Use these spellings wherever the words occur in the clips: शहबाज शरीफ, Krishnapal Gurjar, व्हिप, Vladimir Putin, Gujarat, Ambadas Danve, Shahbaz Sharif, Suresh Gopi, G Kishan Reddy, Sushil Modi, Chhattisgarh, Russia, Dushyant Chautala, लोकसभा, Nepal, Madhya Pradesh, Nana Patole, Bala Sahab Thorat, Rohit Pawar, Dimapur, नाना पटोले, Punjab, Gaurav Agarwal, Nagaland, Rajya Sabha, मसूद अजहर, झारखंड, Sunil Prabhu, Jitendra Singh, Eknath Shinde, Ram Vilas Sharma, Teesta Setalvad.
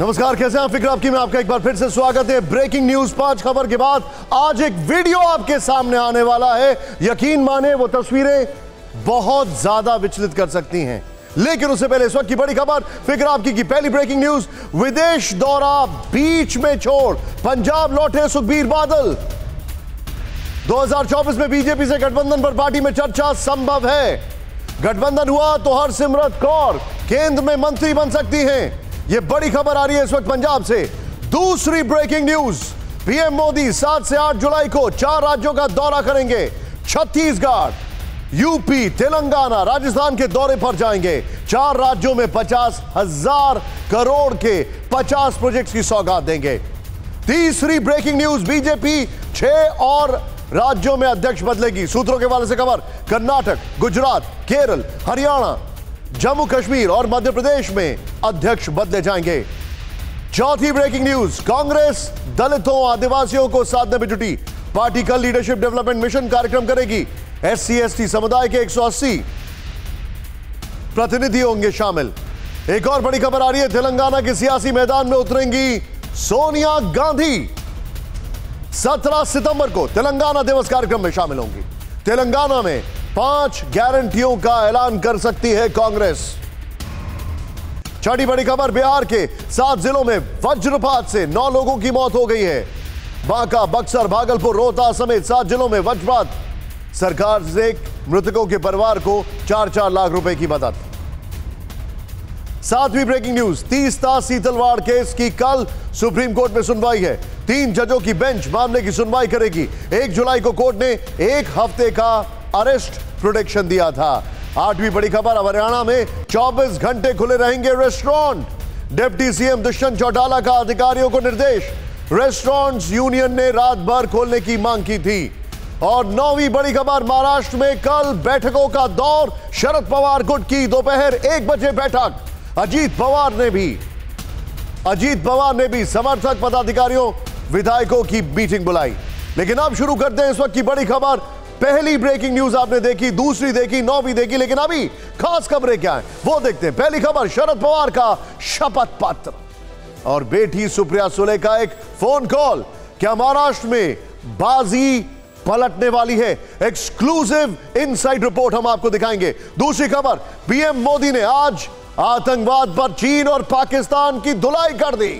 नमस्कार, कैसे हैं आप? फिक्र आपकी में आपका एक बार फिर से स्वागत है। ब्रेकिंग न्यूज 5 खबर के बाद आज एक वीडियो आपके सामने आने वाला है। यकीन माने वो तस्वीरें बहुत ज्यादा विचलित कर सकती हैं, लेकिन उससे पहले इस वक्त की बड़ी खबर फिक्र आपकी की पहली ब्रेकिंग न्यूज। विदेश दौरा बीच में छोड़ पंजाब लौटे सुखबीर बादल। 2024 में बीजेपी से गठबंधन पर पार्टी में चर्चा संभव है। गठबंधन हुआ तो हरसिमरत कौर केंद्र में मंत्री बन सकती हैं। यह बड़ी खबर आ रही है इस वक्त पंजाब से। दूसरी ब्रेकिंग न्यूज, पीएम मोदी 7 से 8 जुलाई को 4 राज्यों का दौरा करेंगे। छत्तीसगढ़, यूपी, तेलंगाना, राजस्थान के दौरे पर जाएंगे। 4 राज्यों में 50,000 करोड़ के 50 प्रोजेक्ट की सौगात देंगे। तीसरी ब्रेकिंग न्यूज, बीजेपी 6 और राज्यों में अध्यक्ष बदलेगी। सूत्रों के हवाले से खबर, कर्नाटक, गुजरात, केरल, हरियाणा, जम्मू कश्मीर और मध्य प्रदेश में अध्यक्ष बदले जाएंगे। चौथी ब्रेकिंग न्यूज, कांग्रेस दलितों आदिवासियों को साधने में जुटी। पार्टी का लीडरशिप डेवलपमेंट मिशन कार्यक्रम करेगी। SC/ST समुदाय के 180 प्रतिनिधि होंगे शामिल। एक और बड़ी खबर आ रही है, तेलंगाना के सियासी मैदान में उतरेंगी सोनिया गांधी। 17 सितंबर को तेलंगाना दिवस कार्यक्रम में शामिल होंगी। तेलंगाना में 5 गारंटियों का ऐलान कर सकती है कांग्रेस। छठी बड़ी खबर, बिहार के 7 जिलों में वज्रपात से 9 लोगों की मौत हो गई है। बांका, बक्सर, भागलपुर, रोहतास समेत 7 जिलों में वज्रपात। सरकार से मृतकों के परिवार को 4-4 लाख रुपए की मदद। सातवीं breaking news, Teesta Setalvad case की कल सुप्रीम कोर्ट में सुनवाई है। 3 जजों की बेंच मामले की सुनवाई करेगी। 1 जुलाई को कोर्ट ने 1 हफ्ते का अरेस्ट प्रोटेक्शन दिया था। 8वीं बड़ी खबर, हरियाणा में 24 घंटे खुले रहेंगे restaurant. Deputy CM Dushyant Chautala का अधिकारियों को निर्देश। रेस्टोरेंट्स यूनियन ने रात भर खोलने की मांग की थी। और 9वीं बड़ी खबर, महाराष्ट्र में कल बैठकों का दौर। शरद पवार गुट की दोपहर 1 बजे बैठक। अजीत पवार ने भी समर्थक पदाधिकारियों विधायकों की मीटिंग बुलाई। लेकिन अब शुरू करते हैं इस वक्त की बड़ी खबर। पहली ब्रेकिंग न्यूज आपने देखी, दूसरी देखी, 9वीं देखी, लेकिन अभी खास खबरें क्या हैं वो देखते हैं। पहली खबर, शरद पवार का शपथ पत्र और बेटी सुप्रिया सुले का एक फोन कॉल। क्या महाराष्ट्र में बाजी पलटने वाली है? एक्सक्लूसिव इनसाइड रिपोर्ट हम आपको दिखाएंगे। दूसरी खबर, पीएम मोदी ने आज आतंकवाद पर चीन और पाकिस्तान की धुलाई कर दी।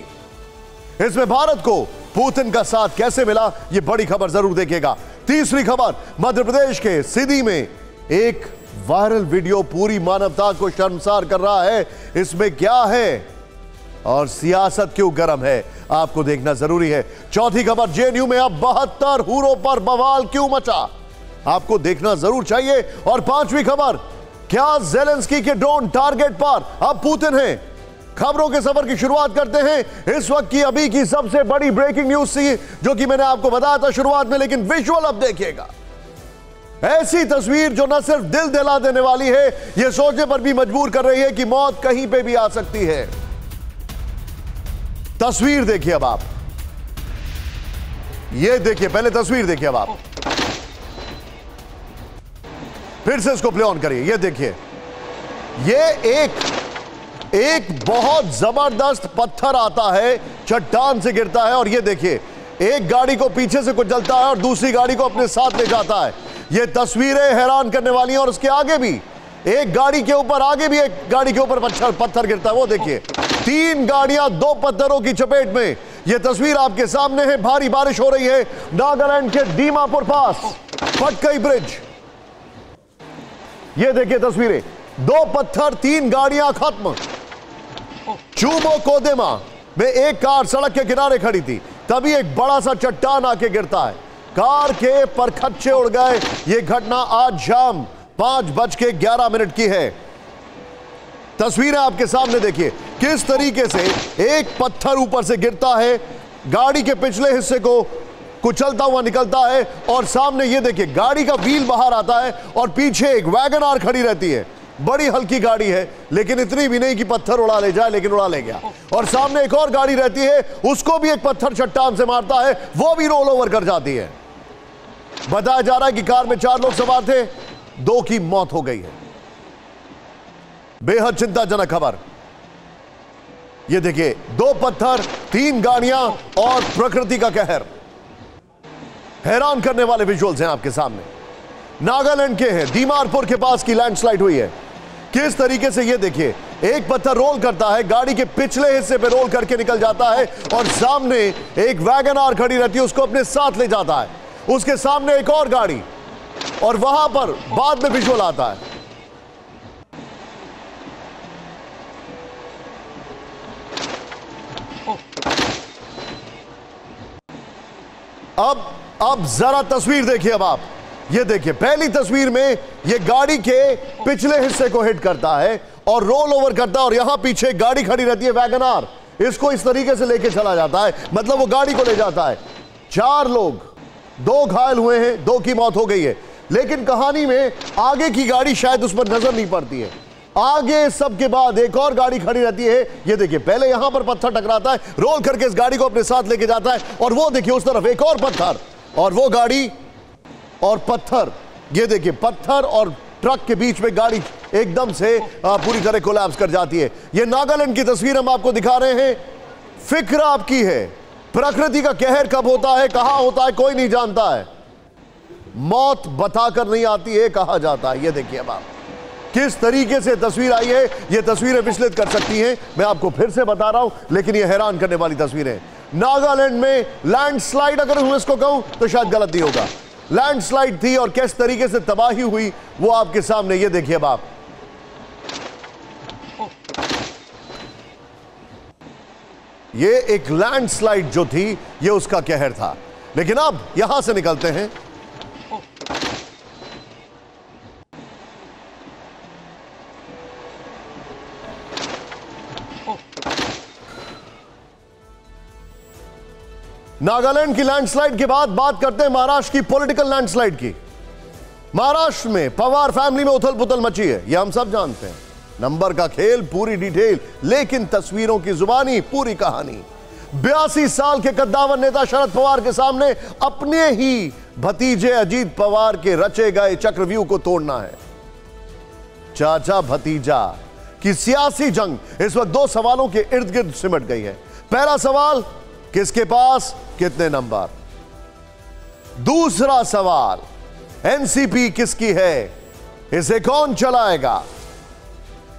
इसमें भारत को पुतिन का साथ कैसे मिला, यह बड़ी खबर जरूर देखेगा। तीसरी खबर, मध्य प्रदेश के सिधी में एक वायरल वीडियो पूरी मानवता को शर्मसार कर रहा है। इसमें क्या है और सियासत क्यों गर्म है, आपको देखना जरूरी है। चौथी खबर, जेएनयू में अब 72 हूरों पर बवाल क्यों मचा, आपको देखना जरूर चाहिए। और 5वीं खबर, क्या जेलेंस्की के ड्रोन टारगेट पर अब पुतिन हैं? खबरों के सफर की शुरुआत करते हैं इस वक्त की अभी की सबसे बड़ी ब्रेकिंग न्यूज थी, जो कि मैंने आपको बताया था शुरुआत में। लेकिन विजुअल अब देखिएगा, ऐसी तस्वीर जो न सिर्फ दिल दहला देने वाली है, यह सोचने पर भी मजबूर कर रही है कि मौत कहीं पे भी आ सकती है। तस्वीर देखिए अब आप, यह देखिए, पहले तस्वीर देखिए, अब आप फिर से इसको प्ले ऑन करिए। ये देखिए, ये एक बहुत जबरदस्त पत्थर आता है, चट्टान से गिरता है और ये देखिए, एक गाड़ी को पीछे से कुचलता है और दूसरी गाड़ी को अपने साथ ले जाता है। ये तस्वीरें हैरान करने वाली हैं। और उसके आगे भी एक गाड़ी के ऊपर, आगे भी एक गाड़ी के ऊपर पत्थर गिरता है। वो देखिए, 3 गाड़ियां 2 पत्थरों की चपेट में। ये तस्वीर आपके सामने है। भारी बारिश हो रही है नागालैंड के दीमापुर पास पटकई ब्रिज। ये देखिए तस्वीरें, 2 पत्थर 3 गाड़ियां खत्म। चूमो कोदेमा में एक कार सड़क के किनारे खड़ी थी, तभी एक बड़ा सा चट्टान आके गिरता है। कार के परखच्चे उड़ गए। ये घटना आज शाम 5:11 की है। तस्वीरें आपके सामने देखिए, किस तरीके से एक पत्थर ऊपर से गिरता है, गाड़ी के पिछले हिस्से को कुचलता हुआ निकलता है और सामने ये देखिए गाड़ी का व्हील बाहर आता है और पीछे एक वैगन आर खड़ी रहती है। बड़ी हल्की गाड़ी है, लेकिन इतनी भी नहीं कि पत्थर उड़ा ले जाए, लेकिन उड़ा ले गया। और सामने एक और गाड़ी रहती है, उसको भी एक पत्थर चट्टान से मारता है, वो भी रोल ओवर कर जाती है। बताया जा रहा है कि कार में 4 लोग सवार थे, 2 की मौत हो गई है। बेहद चिंताजनक खबर। ये देखिए, 2 पत्थर, 3 गाड़ियां और प्रकृति का कहर। हैरान करने वाले विजुअल्स हैं आपके सामने। नागालैंड के हैं, दीमारपुर के पास की लैंडस्लाइड हुई है। किस तरीके से ये देखिए, 1 पत्थर रोल करता है, गाड़ी के पिछले हिस्से पे रोल करके निकल जाता है और सामने एक वैगन आर खड़ी रहती है, उसको अपने साथ ले जाता है। उसके सामने एक और गाड़ी और वहां पर बाद में विजुअल आता है। अब जरा तस्वीर देखिए। अब आप ये देखिए, पहली तस्वीर में ये गाड़ी के पिछले हिस्से को हिट करता है और रोल ओवर करता है और यहां पीछे गाड़ी खड़ी रहती है वैगनार, इसको इस तरीके से लेके चला जाता है, मतलब वो गाड़ी को ले जाता है। 4 लोग, 2 घायल हुए हैं, 2 की मौत हो गई है। लेकिन कहानी में आगे की गाड़ी शायद उस पर नजर नहीं पड़ती है। आगे सबके बाद एक और गाड़ी खड़ी रहती है। ये देखिए, पहले यहां पर पत्थर टकराता है, रोल करके इस गाड़ी को अपने साथ लेके जाता है और वो देखिए उस तरफ एक और पत्थर और वो गाड़ी और पत्थर। ये देखिए, पत्थर और ट्रक के बीच में गाड़ी एकदम से पूरी तरह कोलैप्स कर जाती है। ये नागालैंड की तस्वीर हम आपको दिखा रहे हैं। फिक्र आपकी है, प्रकृति का कहर कब होता है, कहां होता है, कोई नहीं जानता है। मौत बताकर नहीं आती है, कहा जाता है। ये देखिए, अब आप किस तरीके से तस्वीर आई है। ये तस्वीरें विचलित कर सकती हैं, मैं आपको फिर से बता रहा हूं, लेकिन ये हैरान करने वाली तस्वीरें। नागालैंड में लैंडस्लाइड, अगर मैं इसको कहूं तो शायद गलत नहीं होगा, लैंडस्लाइड थी और किस तरीके से तबाही हुई वो आपके सामने। ये देखिए बाप, ये एक लैंडस्लाइड जो थी ये उसका कहर था। लेकिन अब यहां से निकलते हैं। नागालैंड की लैंडस्लाइड के बाद बात करते हैं महाराष्ट्र की पॉलिटिकल लैंडस्लाइड की। महाराष्ट्र में पवार फैमिली में उथल पुथल मची है, यह हम सब जानते हैं। नंबर का खेल, पूरी डिटेल, लेकिन तस्वीरों की जुबानी पूरी कहानी। 82 साल के कद्दावर नेता शरद पवार के सामने अपने ही भतीजे अजीत पवार के रचे गए चक्रव्यूह को तोड़ना है। चाचा भतीजा की सियासी जंग इस वक्त 2 सवालों के इर्द गिर्द सिमट गई है। पहला सवाल, किसके पास कितने नंबर। दूसरा सवाल, एनसीपी किसकी है, इसे कौन चलाएगा।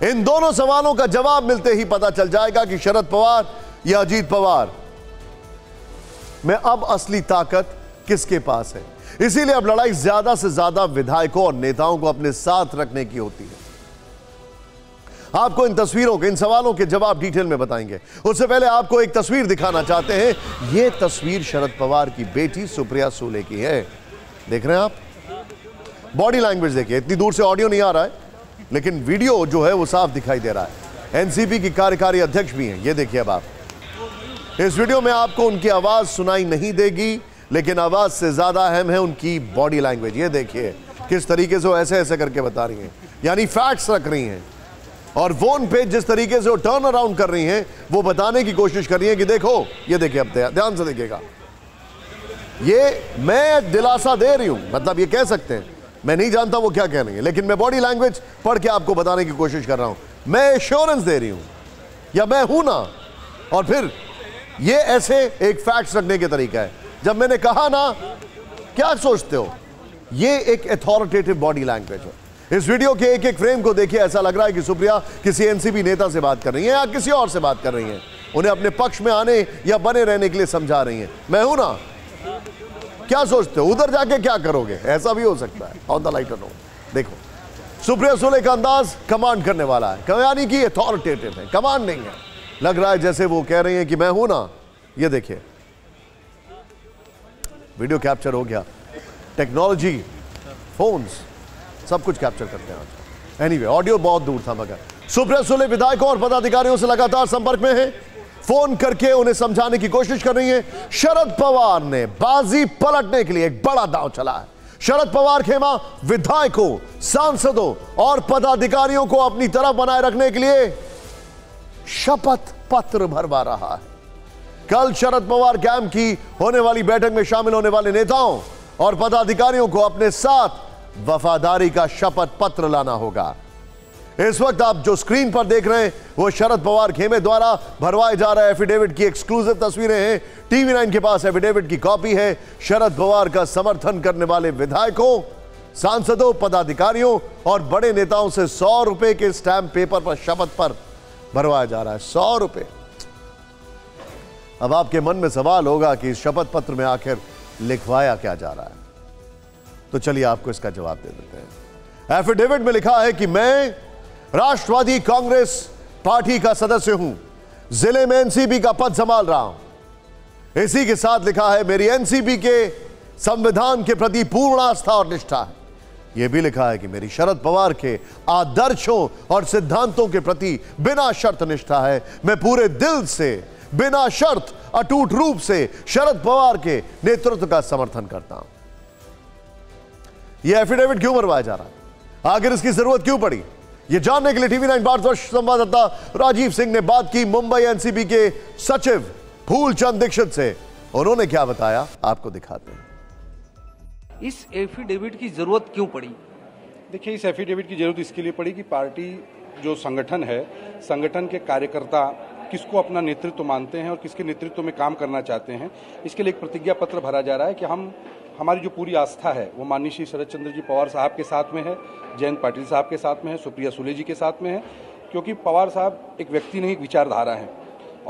इन दोनों सवालों का जवाब मिलते ही पता चल जाएगा कि शरद पवार या अजीत पवार में अब असली ताकत किसके पास है। इसीलिए अब लड़ाई ज्यादा से ज्यादा विधायकों और नेताओं को अपने साथ रखने की होती है। आपको इन तस्वीरों के, इन सवालों के जवाब डिटेल में बताएंगे। उससे पहले आपको एक तस्वीर दिखाना चाहते हैं। यह तस्वीर शरद पवार की बेटी सुप्रिया सुले की है। देख रहे हैं आप, बॉडी लैंग्वेज देखिए। इतनी दूर से ऑडियो नहीं आ रहा है, लेकिन वीडियो जो है वो साफ दिखाई दे रहा है। एनसीपी की कार्यकारी अध्यक्ष भी हैं। ये देखिए, अब आप इस वीडियो में आपको उनकी आवाज सुनाई नहीं देगी, लेकिन आवाज से ज्यादा अहम है उनकी बॉडी लैंग्वेज। ये देखिए किस तरीके से वो ऐसे ऐसे करके बता रही है, यानी फैक्ट्स रख रही हैं। और फोन पे जिस तरीके से वो टर्न अराउंड कर रही हैं, वो बताने की कोशिश कर रही हैं कि देखो, ये देखिए, अब ध्यान से देखिएगा, ये मैं दिलासा दे रही हूं, मतलब ये कह सकते हैं, मैं नहीं जानता वो क्या कह रही है, लेकिन मैं बॉडी लैंग्वेज पढ़ के आपको बताने की कोशिश कर रहा हूं। मैं एश्योरेंस दे रही हूं, या मैं हूं ना। और फिर ये ऐसे एक फैक्ट्स रखने के तरीका है। जब मैंने कहा ना, क्या सोचते हो, ये एक अथॉरिटेटिव बॉडी लैंग्वेज है। इस वीडियो के एक एक फ्रेम को देखिए, ऐसा लग रहा है कि सुप्रिया किसी एनसीपी नेता से बात कर रही है या किसी और से बात कर रही है, उन्हें अपने पक्ष में आने या बने रहने के लिए समझा रही है। मैं हूं ना, क्या सोचते हो, उधर जाके क्या करोगे, ऐसा भी हो सकता है। ऑन द लाइटर नोट देखो, सुप्रिया सुले का अंदाज कमांड करने वाला है, यानी कि अथॉरिटेटिव है, कमांडिंग है। लग रहा है जैसे वो कह रही है कि मैं हूं ना। ये देखिए, वीडियो कैप्चर हो गया। टेक्नोलॉजी, फोन्स, सब कुछ कैप्चर करते हैं। एनीवे, ऑडियो बहुत दूर था, मगर सुप्रिया सुले विधायकों और पदाधिकारियों से लगातार संपर्क में हैं, फोन करके उन्हें समझाने की कोशिश कर रही हैं। शरद पवार ने बाजी पलटने के लिए एक बड़ा दांव चला है। शरद पवार खेमा विधायकों, सांसदों और पदाधिकारियों को अपनी तरफ बनाए रखने के लिए शपथ पत्र भरवा रहा है। कल शरद पवार कैंप की होने वाली बैठक में शामिल होने वाले नेताओं और पदाधिकारियों को अपने साथ वफादारी का शपथ पत्र लाना होगा। इस वक्त आप जो स्क्रीन पर देख रहे हैं वो शरद पवार खेमे द्वारा भरवाए जा रहा एफिडेविट की एक्सक्लूसिव तस्वीरें हैं। TV9 के पास एफिडेविट की कॉपी है। शरद पवार का समर्थन करने वाले विधायकों, सांसदों, पदाधिकारियों और बड़े नेताओं से 100 रुपए के स्टैंप पेपर पर शपथ पर भरवाया जा रहा है। 100 रुपए। अब आपके मन में सवाल होगा कि इस शपथ पत्र में आखिर लिखवाया क्या जा रहा है, तो चलिए आपको इसका जवाब दे देते हैं। एफिडेविट में लिखा है कि मैं राष्ट्रवादी कांग्रेस पार्टी का सदस्य हूं, जिले में एनसीपी का पद संभाल रहा हूं। इसी के साथ लिखा है मेरी एनसीपी के संविधान के प्रति पूर्ण आस्था और निष्ठा है। यह भी लिखा है कि मेरी शरद पवार के आदर्शों और सिद्धांतों के प्रति बिना शर्त निष्ठा है। मैं पूरे दिल से बिना शर्त अटूट रूप से शरद पवार के नेतृत्व का समर्थन करता हूं। यह एफिडेविट क्यों बनवाया जा रहा है, आखिर इसकी जरूरत क्यों पड़ी, यह जानने के लिए TV9 भारतवर्ष संवाददाता राजीव सिंह ने बात की मुंबई एनसीपी के सचिव फूलचंद दीक्षित से। उन्होंने क्या बताया आपको दिखाते हैं। इस एफिडेविट की ज़रूरत क्यों पड़ी? देखिए, इस एफिडेविट की ज़रूरत इसके लिए पड़ी कि पार्टी जो संगठन है, संगठन के कार्यकर्ता किसको अपना नेतृत्व मानते हैं और किसके नेतृत्व में काम करना चाहते हैं, इसके लिए एक प्रतिज्ञा पत्र भरा जा रहा है कि हमारी जो पूरी आस्था है वो माननीय श्री शरद चंद्र जी पवार साहब के साथ में है, जयंत पाटिल साहब के साथ में है, सुप्रिया सुले जी के साथ में है, क्योंकि पवार साहब एक व्यक्ति नहीं, एक विचारधारा है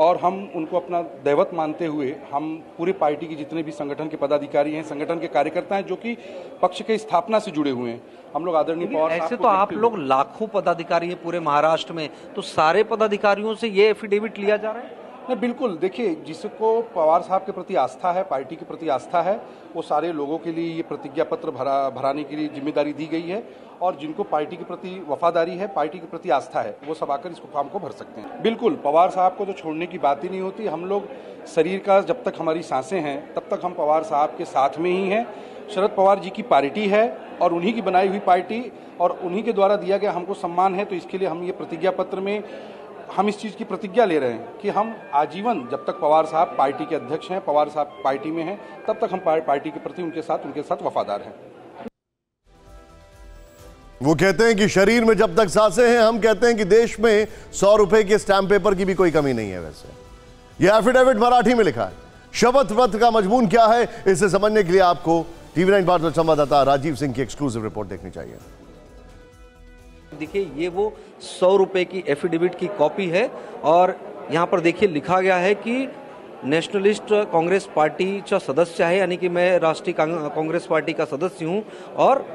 और हम उनको अपना दैवत मानते हुए हम पूरी पार्टी के जितने भी संगठन के पदाधिकारी हैं, संगठन के कार्यकर्ता हैं जो कि पक्ष के स्थापना से जुड़े हुए हैं, हम लोग आदरणीय पवार साहब। ऐसे तो आप लोग लाखों पदाधिकारी हैं पूरे महाराष्ट्र में, तो सारे पदाधिकारियों से ये एफिडेविट लिया जा रहा है? नहीं, बिल्कुल। देखिए, जिसको पवार साहब के प्रति आस्था है, पार्टी के प्रति आस्था है, वो सारे लोगों के लिए ये प्रतिज्ञा पत्र भराने के लिए जिम्मेदारी दी गई है और जिनको पार्टी के प्रति वफादारी है, पार्टी के प्रति आस्था है, वो सब आकर इसको काम को भर सकते हैं। बिल्कुल, पवार साहब को तो छोड़ने की बात ही नहीं होती। हम लोग शरीर का, जब तक हमारी सांसें हैं तब तक हम पवार साहब के साथ में ही हैं। शरद पवार जी की पार्टी है और उन्हीं की बनाई हुई पार्टी और उन्हीं के द्वारा दिया गया हमको सम्मान है, तो इसके लिए हम ये प्रतिज्ञा पत्र में हम इस चीज़ की प्रतिज्ञा ले रहे हैं कि हम आजीवन, जब तक पवार साहब पार्टी के अध्यक्ष हैं, पवार साहब पार्टी में हैं, तब तक हम पार्टी के प्रति उनके साथ वफादार हैं। वो कहते हैं कि शरीर में जब तक सांसें हैं। हम कहते हैं कि देश में 100 रुपए के स्टैंप पेपर की भी कोई कमी नहीं है। वैसे यह एफिडेविट मराठी में लिखा है। शपथ पत्र का मजमून क्या है, इसे समझने के लिए आपको TV9 भारत संवाददाता राजीव सिंह की एक्सक्लूसिव रिपोर्ट देखनी चाहिए। देखिए, ये वो 100 रुपए की एफिडेविट की कॉपी है और यहाँ पर देखिए लिखा गया है कि नॅशनलिस्ट काँग्रेस पार्टीचा सदस्य आहे, यानी की मैं राष्ट्रीय काँग्रेस पार्टी का सदस्य हूँ और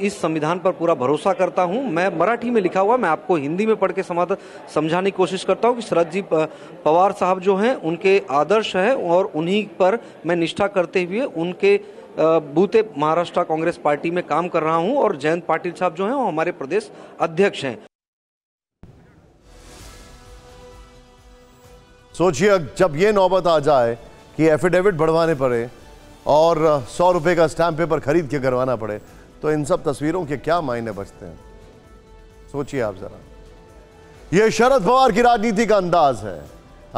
इस संविधान पर पूरा भरोसा करता हूं। मैं मराठी में लिखा हुआ, मैं आपको हिंदी में पढ़ के समझाने की कोशिश करता हूं कि शरद जी पवार साहब जो हैं उनके आदर्श हैं और उन्हीं पर मैं निष्ठा करते हुए उनके बूते महाराष्ट्र कांग्रेस पार्टी में काम कर रहा हूं और जयंत पाटिल साहब जो हैं वो हमारे प्रदेश अध्यक्ष हैं। सोचिए, जब ये नौबत आ जाए कि एफिडेविट बढ़वाने पड़े और 100 रुपए का स्टैंप पेपर खरीद के करवाना पड़े, तो इन सब तस्वीरों के क्या मायने बचते हैं, सोचिए आप जरा। यह शरद पवार की राजनीति का अंदाज है।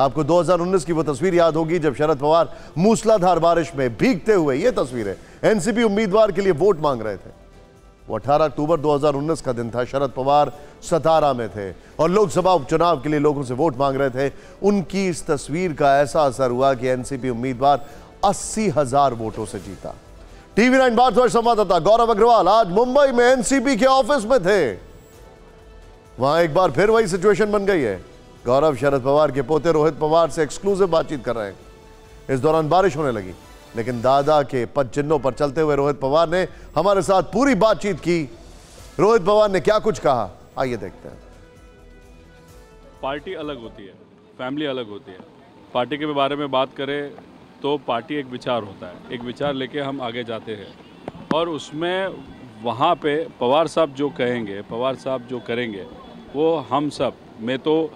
आपको 2019 की वो तस्वीर याद होगी जब शरद पवार मूसलाधार बारिश में भीगते हुए, ये तस्वीर है, एनसीपी उम्मीदवार के लिए वोट मांग रहे थे। वो 18 अक्टूबर 2019 का दिन था। शरद पवार सतारा में थे और लोकसभा उपचुनाव के लिए लोगों से वोट मांग रहे थे। उनकी इस तस्वीर का ऐसा असर हुआ कि एनसीपी उम्मीदवार 80,000 वोटों से जीता। TV9 भारतवर्ष संवाददाता गौरव अग्रवाल आज मुंबई में एनसीपी के ऑफिस में थे। वहां एक बार फिर वही सिचुएशन बन गई है। गौरव शरद पवार के पोते रोहित पवार से एक्सक्लूसिव बातचीत कर रहे हैं। इस दौरान बारिश होने लगी, लेकिन दादा के पद चिन्हों पर चलते हुए रोहित पवार ने हमारे साथ पूरी बातचीत की। रोहित पवार ने क्या कुछ कहा, आइए देखते हैं। पार्टी अलग होती है, फैमिली अलग होती है। पार्टी के बारे में बात करें तो पार्टी एक विचार होता है, एक विचार लेके हम आगे जाते हैं और उसमें वहाँ पे पवार साहब जो कहेंगे, पवार साहब जो करेंगे, वो हम सब, मैं तो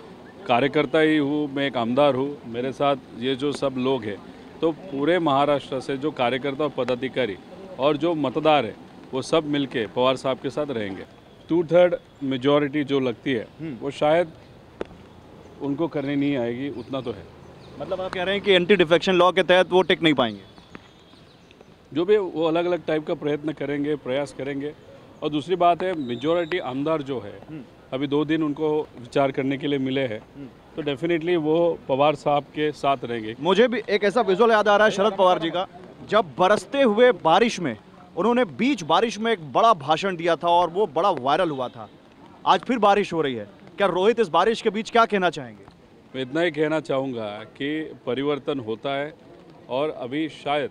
कार्यकर्ता ही हूँ, मैं एक आमदार हूँ, मेरे साथ ये जो सब लोग हैं, तो पूरे महाराष्ट्र से जो कार्यकर्ता और पदाधिकारी और जो मतदार है वो सब मिलके पवार साहब के साथ रहेंगे। 2/3 मेजॉरिटी जो लगती है वो शायद उनको करनी नहीं आएगी, उतना तो है। मतलब आप कह रहे हैं कि एंटी डिफेक्शन लॉ के तहत वो टिक नहीं पाएंगे। जो भी वो अलग अलग टाइप का प्रयत्न करेंगे, प्रयास करेंगे, और दूसरी बात है मेजॉरिटी आमदार जो है अभी 2 दिन उनको विचार करने के लिए मिले हैं, तो डेफिनेटली वो पवार साहब के साथ रहेंगे। मुझे भी एक ऐसा विजुअल याद आ रहा है शरद पवार जी का, जब बरसते हुए बारिश में उन्होंने बीच बारिश में एक बड़ा भाषण दिया था और वो बड़ा वायरल हुआ था। आज फिर बारिश हो रही है, क्या रोहित इस बारिश के बीच क्या कहना चाहेंगे? मैं इतना ही कहना चाहूँगा कि परिवर्तन होता है और अभी शायद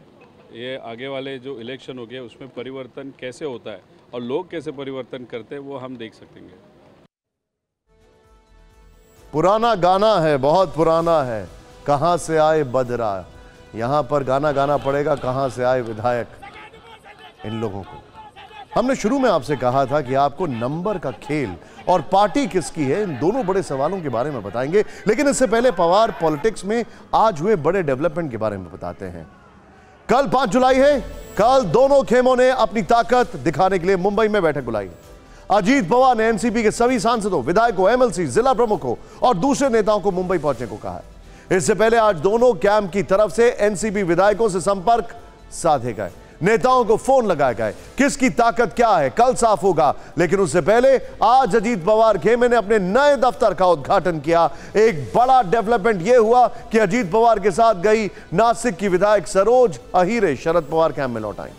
ये आगे वाले जो इलेक्शन हो गए उसमें परिवर्तन कैसे होता है और लोग कैसे परिवर्तन करते हैं वो हम देख सकेंगे। पुराना गाना है, बहुत पुराना है, कहाँ से आए बदरा, यहाँ पर गाना गाना पड़ेगा, कहाँ से आए विधायक। इन लोगों को हमने शुरू में आपसे कहा था कि आपको नंबर का खेल और पार्टी किसकी है इन दोनों बड़े सवालों के बारे में बताएंगे, लेकिन इससे पहले पवार पॉलिटिक्स में आज हुए बड़े डेवलपमेंट के बारे में बताते हैं। कल 5 जुलाई है, कल दोनों खेमों ने अपनी ताकत दिखाने के लिए मुंबई में बैठक बुलाई। अजीत पवार ने एनसीपी के सभी सांसदों, विधायकों, एमएलसी, जिला प्रमुखों और दूसरे नेताओं को मुंबई पहुंचने को कहा है। इससे पहले आज दोनों कैंप की तरफ से एनसीपी विधायकों से संपर्क साधे गए, नेताओं को फोन लगाए गए, किसकी ताकत क्या है कल साफ होगा। लेकिन उससे पहले आज अजीत पवार खेमे ने अपने नए दफ्तर का उद्घाटन किया। एक बड़ा डेवलपमेंट यह हुआ कि अजीत पवार के साथ गई नासिक की विधायक सरोज अहिरे शरद पवार कैंप में लौट आई।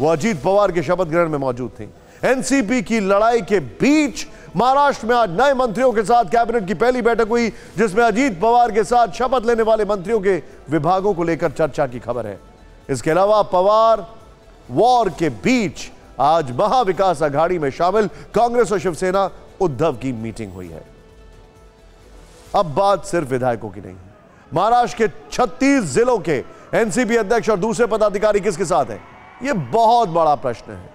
वो अजीत पवार के शपथ ग्रहण में मौजूद थी। एनसीपी की लड़ाई के बीच महाराष्ट्र में आज नए मंत्रियों के साथ कैबिनेट की पहली बैठक हुई, जिसमें अजीत पवार के साथ शपथ लेने वाले मंत्रियों के विभागों को लेकर चर्चा की खबर है। इसके अलावा पवार वॉर के बीच आज महाविकास आघाड़ी में शामिल कांग्रेस और शिवसेना उद्धव की मीटिंग हुई है। अब बात सिर्फ विधायकों की नहीं है, महाराष्ट्र के 36 जिलों के एनसीपी अध्यक्ष और दूसरे पदाधिकारी किसके साथ हैं, यह बहुत बड़ा प्रश्न है।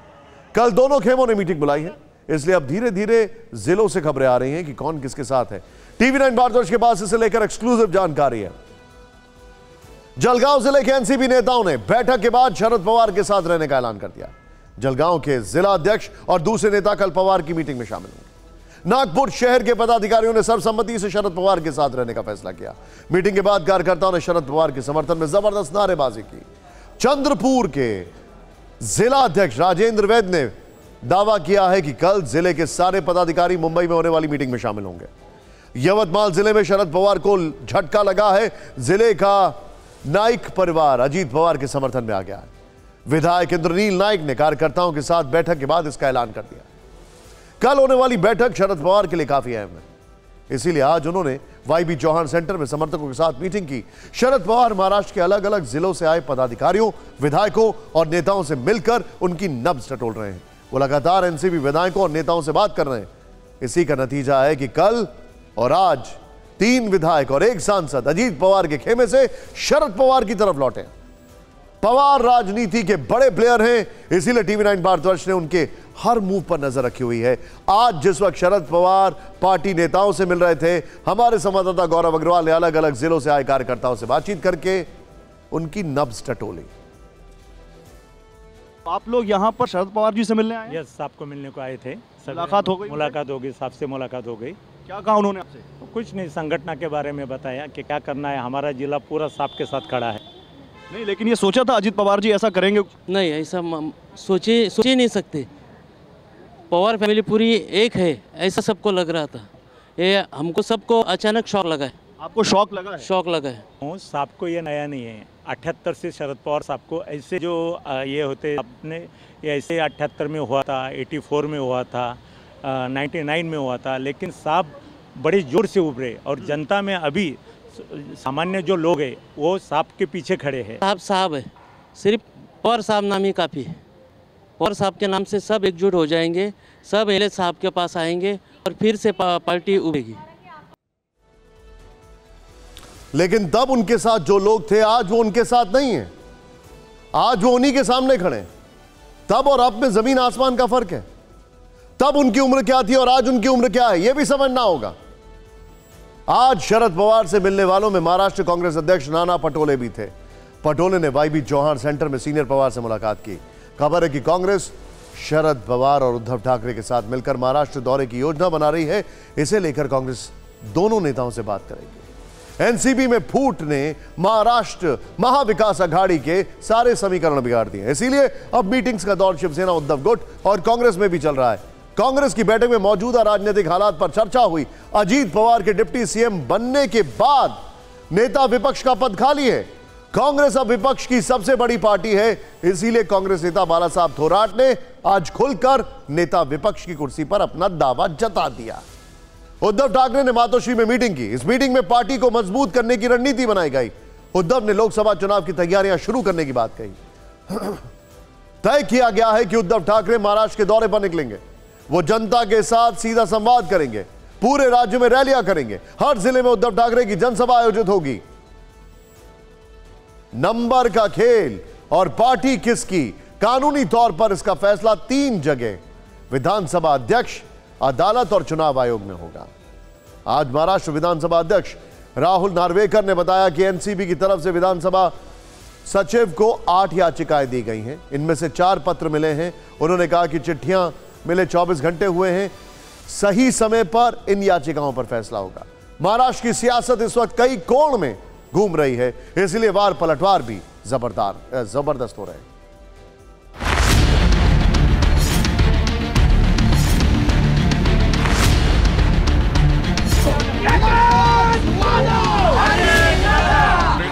कल दोनों खेमों ने मीटिंग बुलाई है, इसलिए अब धीरे धीरे जिलों से खबरें आ रही हैं कि कौन किसके साथ है। TV9 भारतवर्ष के पास इसे लेकर एक्सक्लूसिव जानकारी है। जलगांव जिले के एनसीपी नेताओं ने बैठक के बाद शरद पवार के साथ रहने का ऐलान कर दिया। जलगांव के जिला अध्यक्ष और दूसरे नेता कल पवार की मीटिंग में शामिल हुए। नागपुर शहर के पदाधिकारियों ने सर्वसम्मति से शरद पवार के साथ रहने का फैसला किया। मीटिंग के बाद कार्यकर्ताओं ने शरद पवार के समर्थन में जबरदस्त नारेबाजी की। चंद्रपुर के जिला अध्यक्ष राजेंद्र वैद ने दावा किया है कि कल जिले के सारे पदाधिकारी मुंबई में होने वाली मीटिंग में शामिल होंगे। यवतमाल जिले में शरद पवार को झटका लगा है, जिले का नाइक परिवार अजीत पवार के समर्थन में आ गया है। विधायक इंद्रनील नाइक ने कार्यकर्ताओं के साथ बैठक के बाद इसका ऐलान कर दिया। कल होने वाली बैठक शरद पवार के लिए काफी अहम है, इसीलिए आज उन्होंने वाईबी चौहान सेंटर में समर्थकों के साथ मीटिंग की। शरद पवार महाराष्ट्र के अलग अलग जिलों से आए पदाधिकारियों, विधायकों और नेताओं से मिलकर उनकी नब्ज टटोल रहे हैं। वो लगातार एनसीपी विधायकों और नेताओं से बात कर रहे हैं। इसी का नतीजा है कि कल और आज 3 विधायक और 1 सांसद अजीत पवार के खेमे से शरद पवार की तरफ लौटे। पवार राजनीति के बड़े प्लेयर हैं, इसीलिए TV9 भारतवर्ष ने उनके हर मूव पर नजर रखी हुई है। आज जिस वक्त शरद पवार पार्टी नेताओं से मिल रहे थे, हमारे संवाददाता गौरव अग्रवाल ने अलग अलग जिलों से आए कार्यकर्ताओं से बातचीत करके उनकी नब्ज टटोली। आप लोग यहाँ पर शरद पवार जी से मिलने आए? यस, साहब को मिलने को आए थे। मुलाकात हो गई? मुलाकात हो गई, साहब से मुलाकात हो गई। क्या कहा उन्होंने आपसे? कुछ नहीं, संगठन के बारे में बताया कि क्या करना है, हमारा जिला पूरा साहब के साथ खड़ा है। नहीं, लेकिन ये सोचा था अजीत पवार जी ऐसा करेंगे? नहीं, ऐसा सोचे नहीं सकते। पवार फैमिली पूरी एक है ऐसा सबको लग रहा था, ये हमको सबको अचानक शौक लगा है। आपको शौक लगा है? शौक लगा है साहब को, ये नया नहीं है। 78 से शरद पवार साहब को ऐसे जो ये होते, अपने ऐसे 78 में हुआ था, 84 में हुआ था, 99 में हुआ था, लेकिन साहब बड़े जोर से उभरे और जनता में अभी सामान्य जो लोग हैं वो साहब के पीछे खड़े हैं। साहब साहब है, सिर्फ पवार साहब नाम ही काफ़ी है। पवार साहब के नाम से सब एकजुट हो जाएंगे, सब एल साहब के पास आएंगे और फिर से पार्टी उभरेगी। लेकिन तब उनके साथ जो लोग थे आज वो उनके साथ नहीं है, आज वो उन्हीं के सामने खड़े। तब और अब में जमीन आसमान का फर्क है। तब उनकी उम्र क्या थी और आज उनकी उम्र क्या है, यह भी समझना होगा। आज शरद पवार से मिलने वालों में महाराष्ट्र कांग्रेस अध्यक्ष नाना पटोले भी थे। पटोले ने वाईबी चौहान सेंटर में सीनियर पवार से मुलाकात की। खबर है कि कांग्रेस शरद पवार और उद्धव ठाकरे के साथ मिलकर महाराष्ट्र दौरे की योजना बना रही है। इसे लेकर कांग्रेस दोनों नेताओं से बात करेगी। एनसीपी में फूट ने महाराष्ट्र महाविकास अघाड़ी के सारे समीकरण बिगाड़ दिए। इसीलिए अब मीटिंग्स का दौर शिवसेना उद्धव गुट और कांग्रेस में भी चल रहा है। कांग्रेस की बैठक में मौजूदा राजनीतिक हालात पर चर्चा हुई। अजीत पवार के डिप्टी सीएम बनने के बाद नेता विपक्ष का पद खाली है। कांग्रेस अब विपक्ष की सबसे बड़ी पार्टी है, इसीलिए कांग्रेस नेता बाला साहब थोराट ने आज खुलकर नेता विपक्ष की कुर्सी पर अपना दावा जता दिया। उद्धव ठाकरे ने मातोश्री में मीटिंग की। इस मीटिंग में पार्टी को मजबूत करने की रणनीति बनाई गई। उद्धव ने लोकसभा चुनाव की तैयारियां शुरू करने की बात कही। तय किया गया है कि उद्धव ठाकरे महाराष्ट्र के दौरे पर निकलेंगे। वो जनता के साथ सीधा संवाद करेंगे, पूरे राज्य में रैलियां करेंगे, हर जिले में उद्धव ठाकरे की जनसभा आयोजित होगी। नंबर का खेल और पार्टी किसकी, कानूनी तौर पर इसका फैसला 3 जगह विधानसभा अध्यक्ष, अदालत और चुनाव आयोग में होगा। आज महाराष्ट्र विधानसभा अध्यक्ष राहुल नार्वेकर ने बताया कि एनसीपी की तरफ से विधानसभा सचिव को 8 याचिकाएं दी गई हैं। इनमें से 4 पत्र मिले हैं। उन्होंने कहा कि चिट्ठियां मिले 24 घंटे हुए हैं, सही समय पर इन याचिकाओं पर फैसला होगा। महाराष्ट्र की सियासत इस वक्त कई कोण में घूम रही है, इसलिए वार पलटवार भी जबरदस्त हो रहे हैं।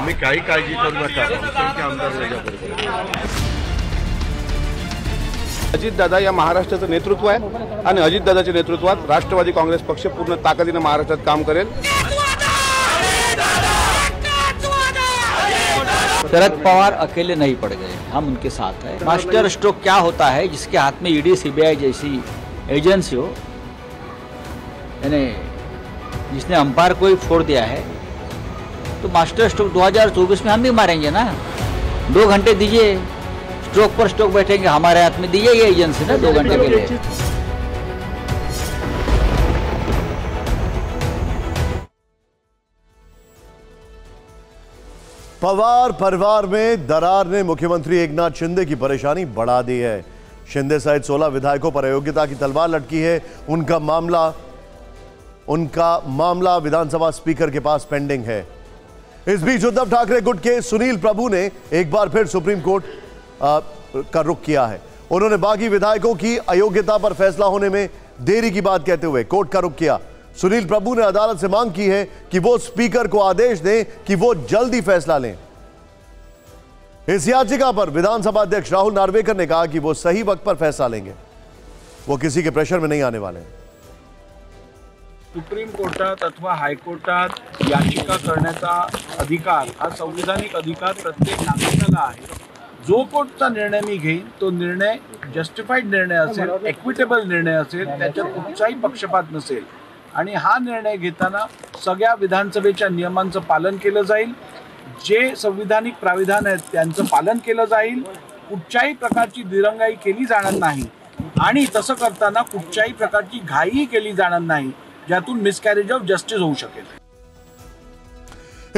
मैं काही काळजी करू नका। अजितदादा या महाराष्ट्राचं नेतृत्व आहे आणि अजितदादाच्या नेतृत्वात राष्ट्रवादी काँग्रेस पक्ष पूर्ण ताकदीने महाराष्ट्रात काम करेल। शरद पवार अकेले नहीं पड़ गए, हम उनके साथ हैं। मास्टर स्ट्रोक क्या होता है, जिसके हाथ में ईडी सीबीआई जैसी एजेंसी हो, यानी जिसने अंपायर को ही फोड़ दिया है, तो मास्टर स्ट्रोक 2024 में हम भी मारेंगे ना। 2 घंटे दीजिए, स्ट्रोक पर स्ट्रोक बैठेंगे, हमारे हाथ में दीजिए ये एजेंसी ना 2 घंटे के लिए। पवार परिवार में दरार ने मुख्यमंत्री एकनाथ शिंदे की परेशानी बढ़ा दी है। शिंदे सहित 16 विधायकों पर अयोग्यता की तलवार लटकी है। उनका मामला विधानसभा स्पीकर के पास पेंडिंग है। इस बीच उद्धव ठाकरे गुट के सुनील प्रभु ने एक बार फिर सुप्रीम कोर्ट का रुख किया है। उन्होंने बागी विधायकों की अयोग्यता पर फैसला होने में देरी की बात कहते हुए कोर्ट का रुख किया। सुनील प्रभु ने अदालत से मांग की है कि वो स्पीकर को आदेश दें कि वो जल्दी फैसला लें। इस याचिका पर विधानसभा अध्यक्ष राहुल नार्वेकर ने कहा कि वो सही वक्त पर फैसला लेंगे, वो किसी के प्रेशर में नहीं आने वाले। सुप्रीम कोर्टात अथवा हायकोर्टात याचिका करण्याचा अधिकार हा संवैधानिक अधिकार प्रत्येक नागरिकाला आहे। जो कोर्टचा निर्णय मी घेईन तो निर्णय जस्टिफाइड निर्णय असेल, एक्विटेबल निर्णय असेल, त्याच्यात कुठचाही पक्षपात नसेल आणि हा निर्णय घेताना सगळ्या विधानसभेच्या नियमांचं पालन केलं जाईल, जे संविधानिक प्राविधान आहेत त्यांचं पालन केलं जाईल, कुठच्याही प्रकारची दिरंगाई केली जाणार नाही आणि तसं करताना कुठच्याही प्रकारची घाईही केली जाणार नाही, ज्यातून मिसकॅरेज ऑफ जस्टिस होऊ शकेल।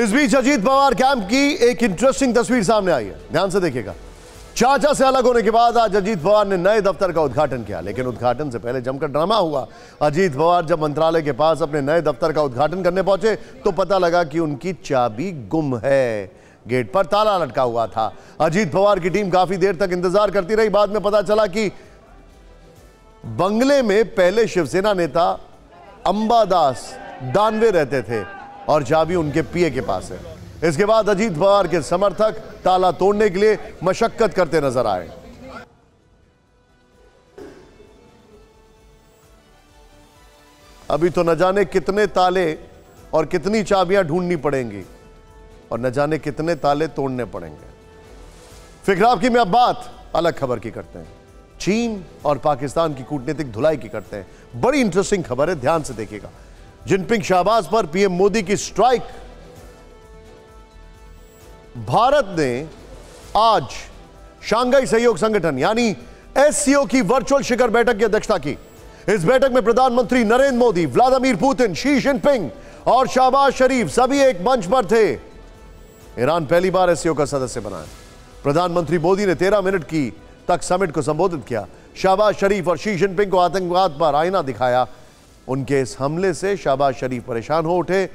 इस बीच अजीत पवार कैंप की एक इंटरेस्टिंग तस्वीर सामने आई है, ध्यान से देखिएगा। चाचा से अलग होने के बाद आज अजीत पवार ने नए दफ्तर का उद्घाटन किया, लेकिन उद्घाटन से पहले जमकर ड्रामा हुआ। अजीत पवार जब मंत्रालय के पास अपने नए दफ्तर का उद्घाटन करने पहुंचे तो पता लगा कि उनकी चाबी गुम है, गेट पर ताला लटका हुआ था। अजीत पवार की टीम काफी देर तक इंतजार करती रही। बाद में पता चला कि बंगले में पहले शिवसेना नेता अंबादास दानवे रहते थे और चाबी उनके पीए के पास है। इसके बाद अजीत पवार के समर्थक ताला तोड़ने के लिए मशक्कत करते नजर आए। अभी तो न जाने कितने ताले और कितनी चाबियां ढूंढनी पड़ेंगी और न जाने कितने ताले तोड़ने पड़ेंगे। फिक्र आपकी में अब बात अलग खबर की करते हैं, चीन और पाकिस्तान की कूटनीतिक धुलाई की करते हैं। बड़ी इंटरेस्टिंग खबर है, ध्यान से देखिएगा। जिनपिंग शाहबाज पर पीएम मोदी की स्ट्राइक। भारत ने आज शंघाई सहयोग संगठन यानी एससीओ की वर्चुअल शिखर बैठक की अध्यक्षता की। इस बैठक में प्रधानमंत्री Narendra Modi, Vladimir Putin, Xi Jinping और शाहबाज शरीफ सभी एक मंच पर थे। ईरान पहली बार एससीओ का सदस्य बना है। प्रधानमंत्री मोदी ने 13 मिनट की तक समिट को संबोधित किया। शाहबाज शरीफ और शी जिनपिंग को आतंकवाद पर आईना दिखाया। उनके इस हमले से शाहबाज शरीफ परेशान हो उठे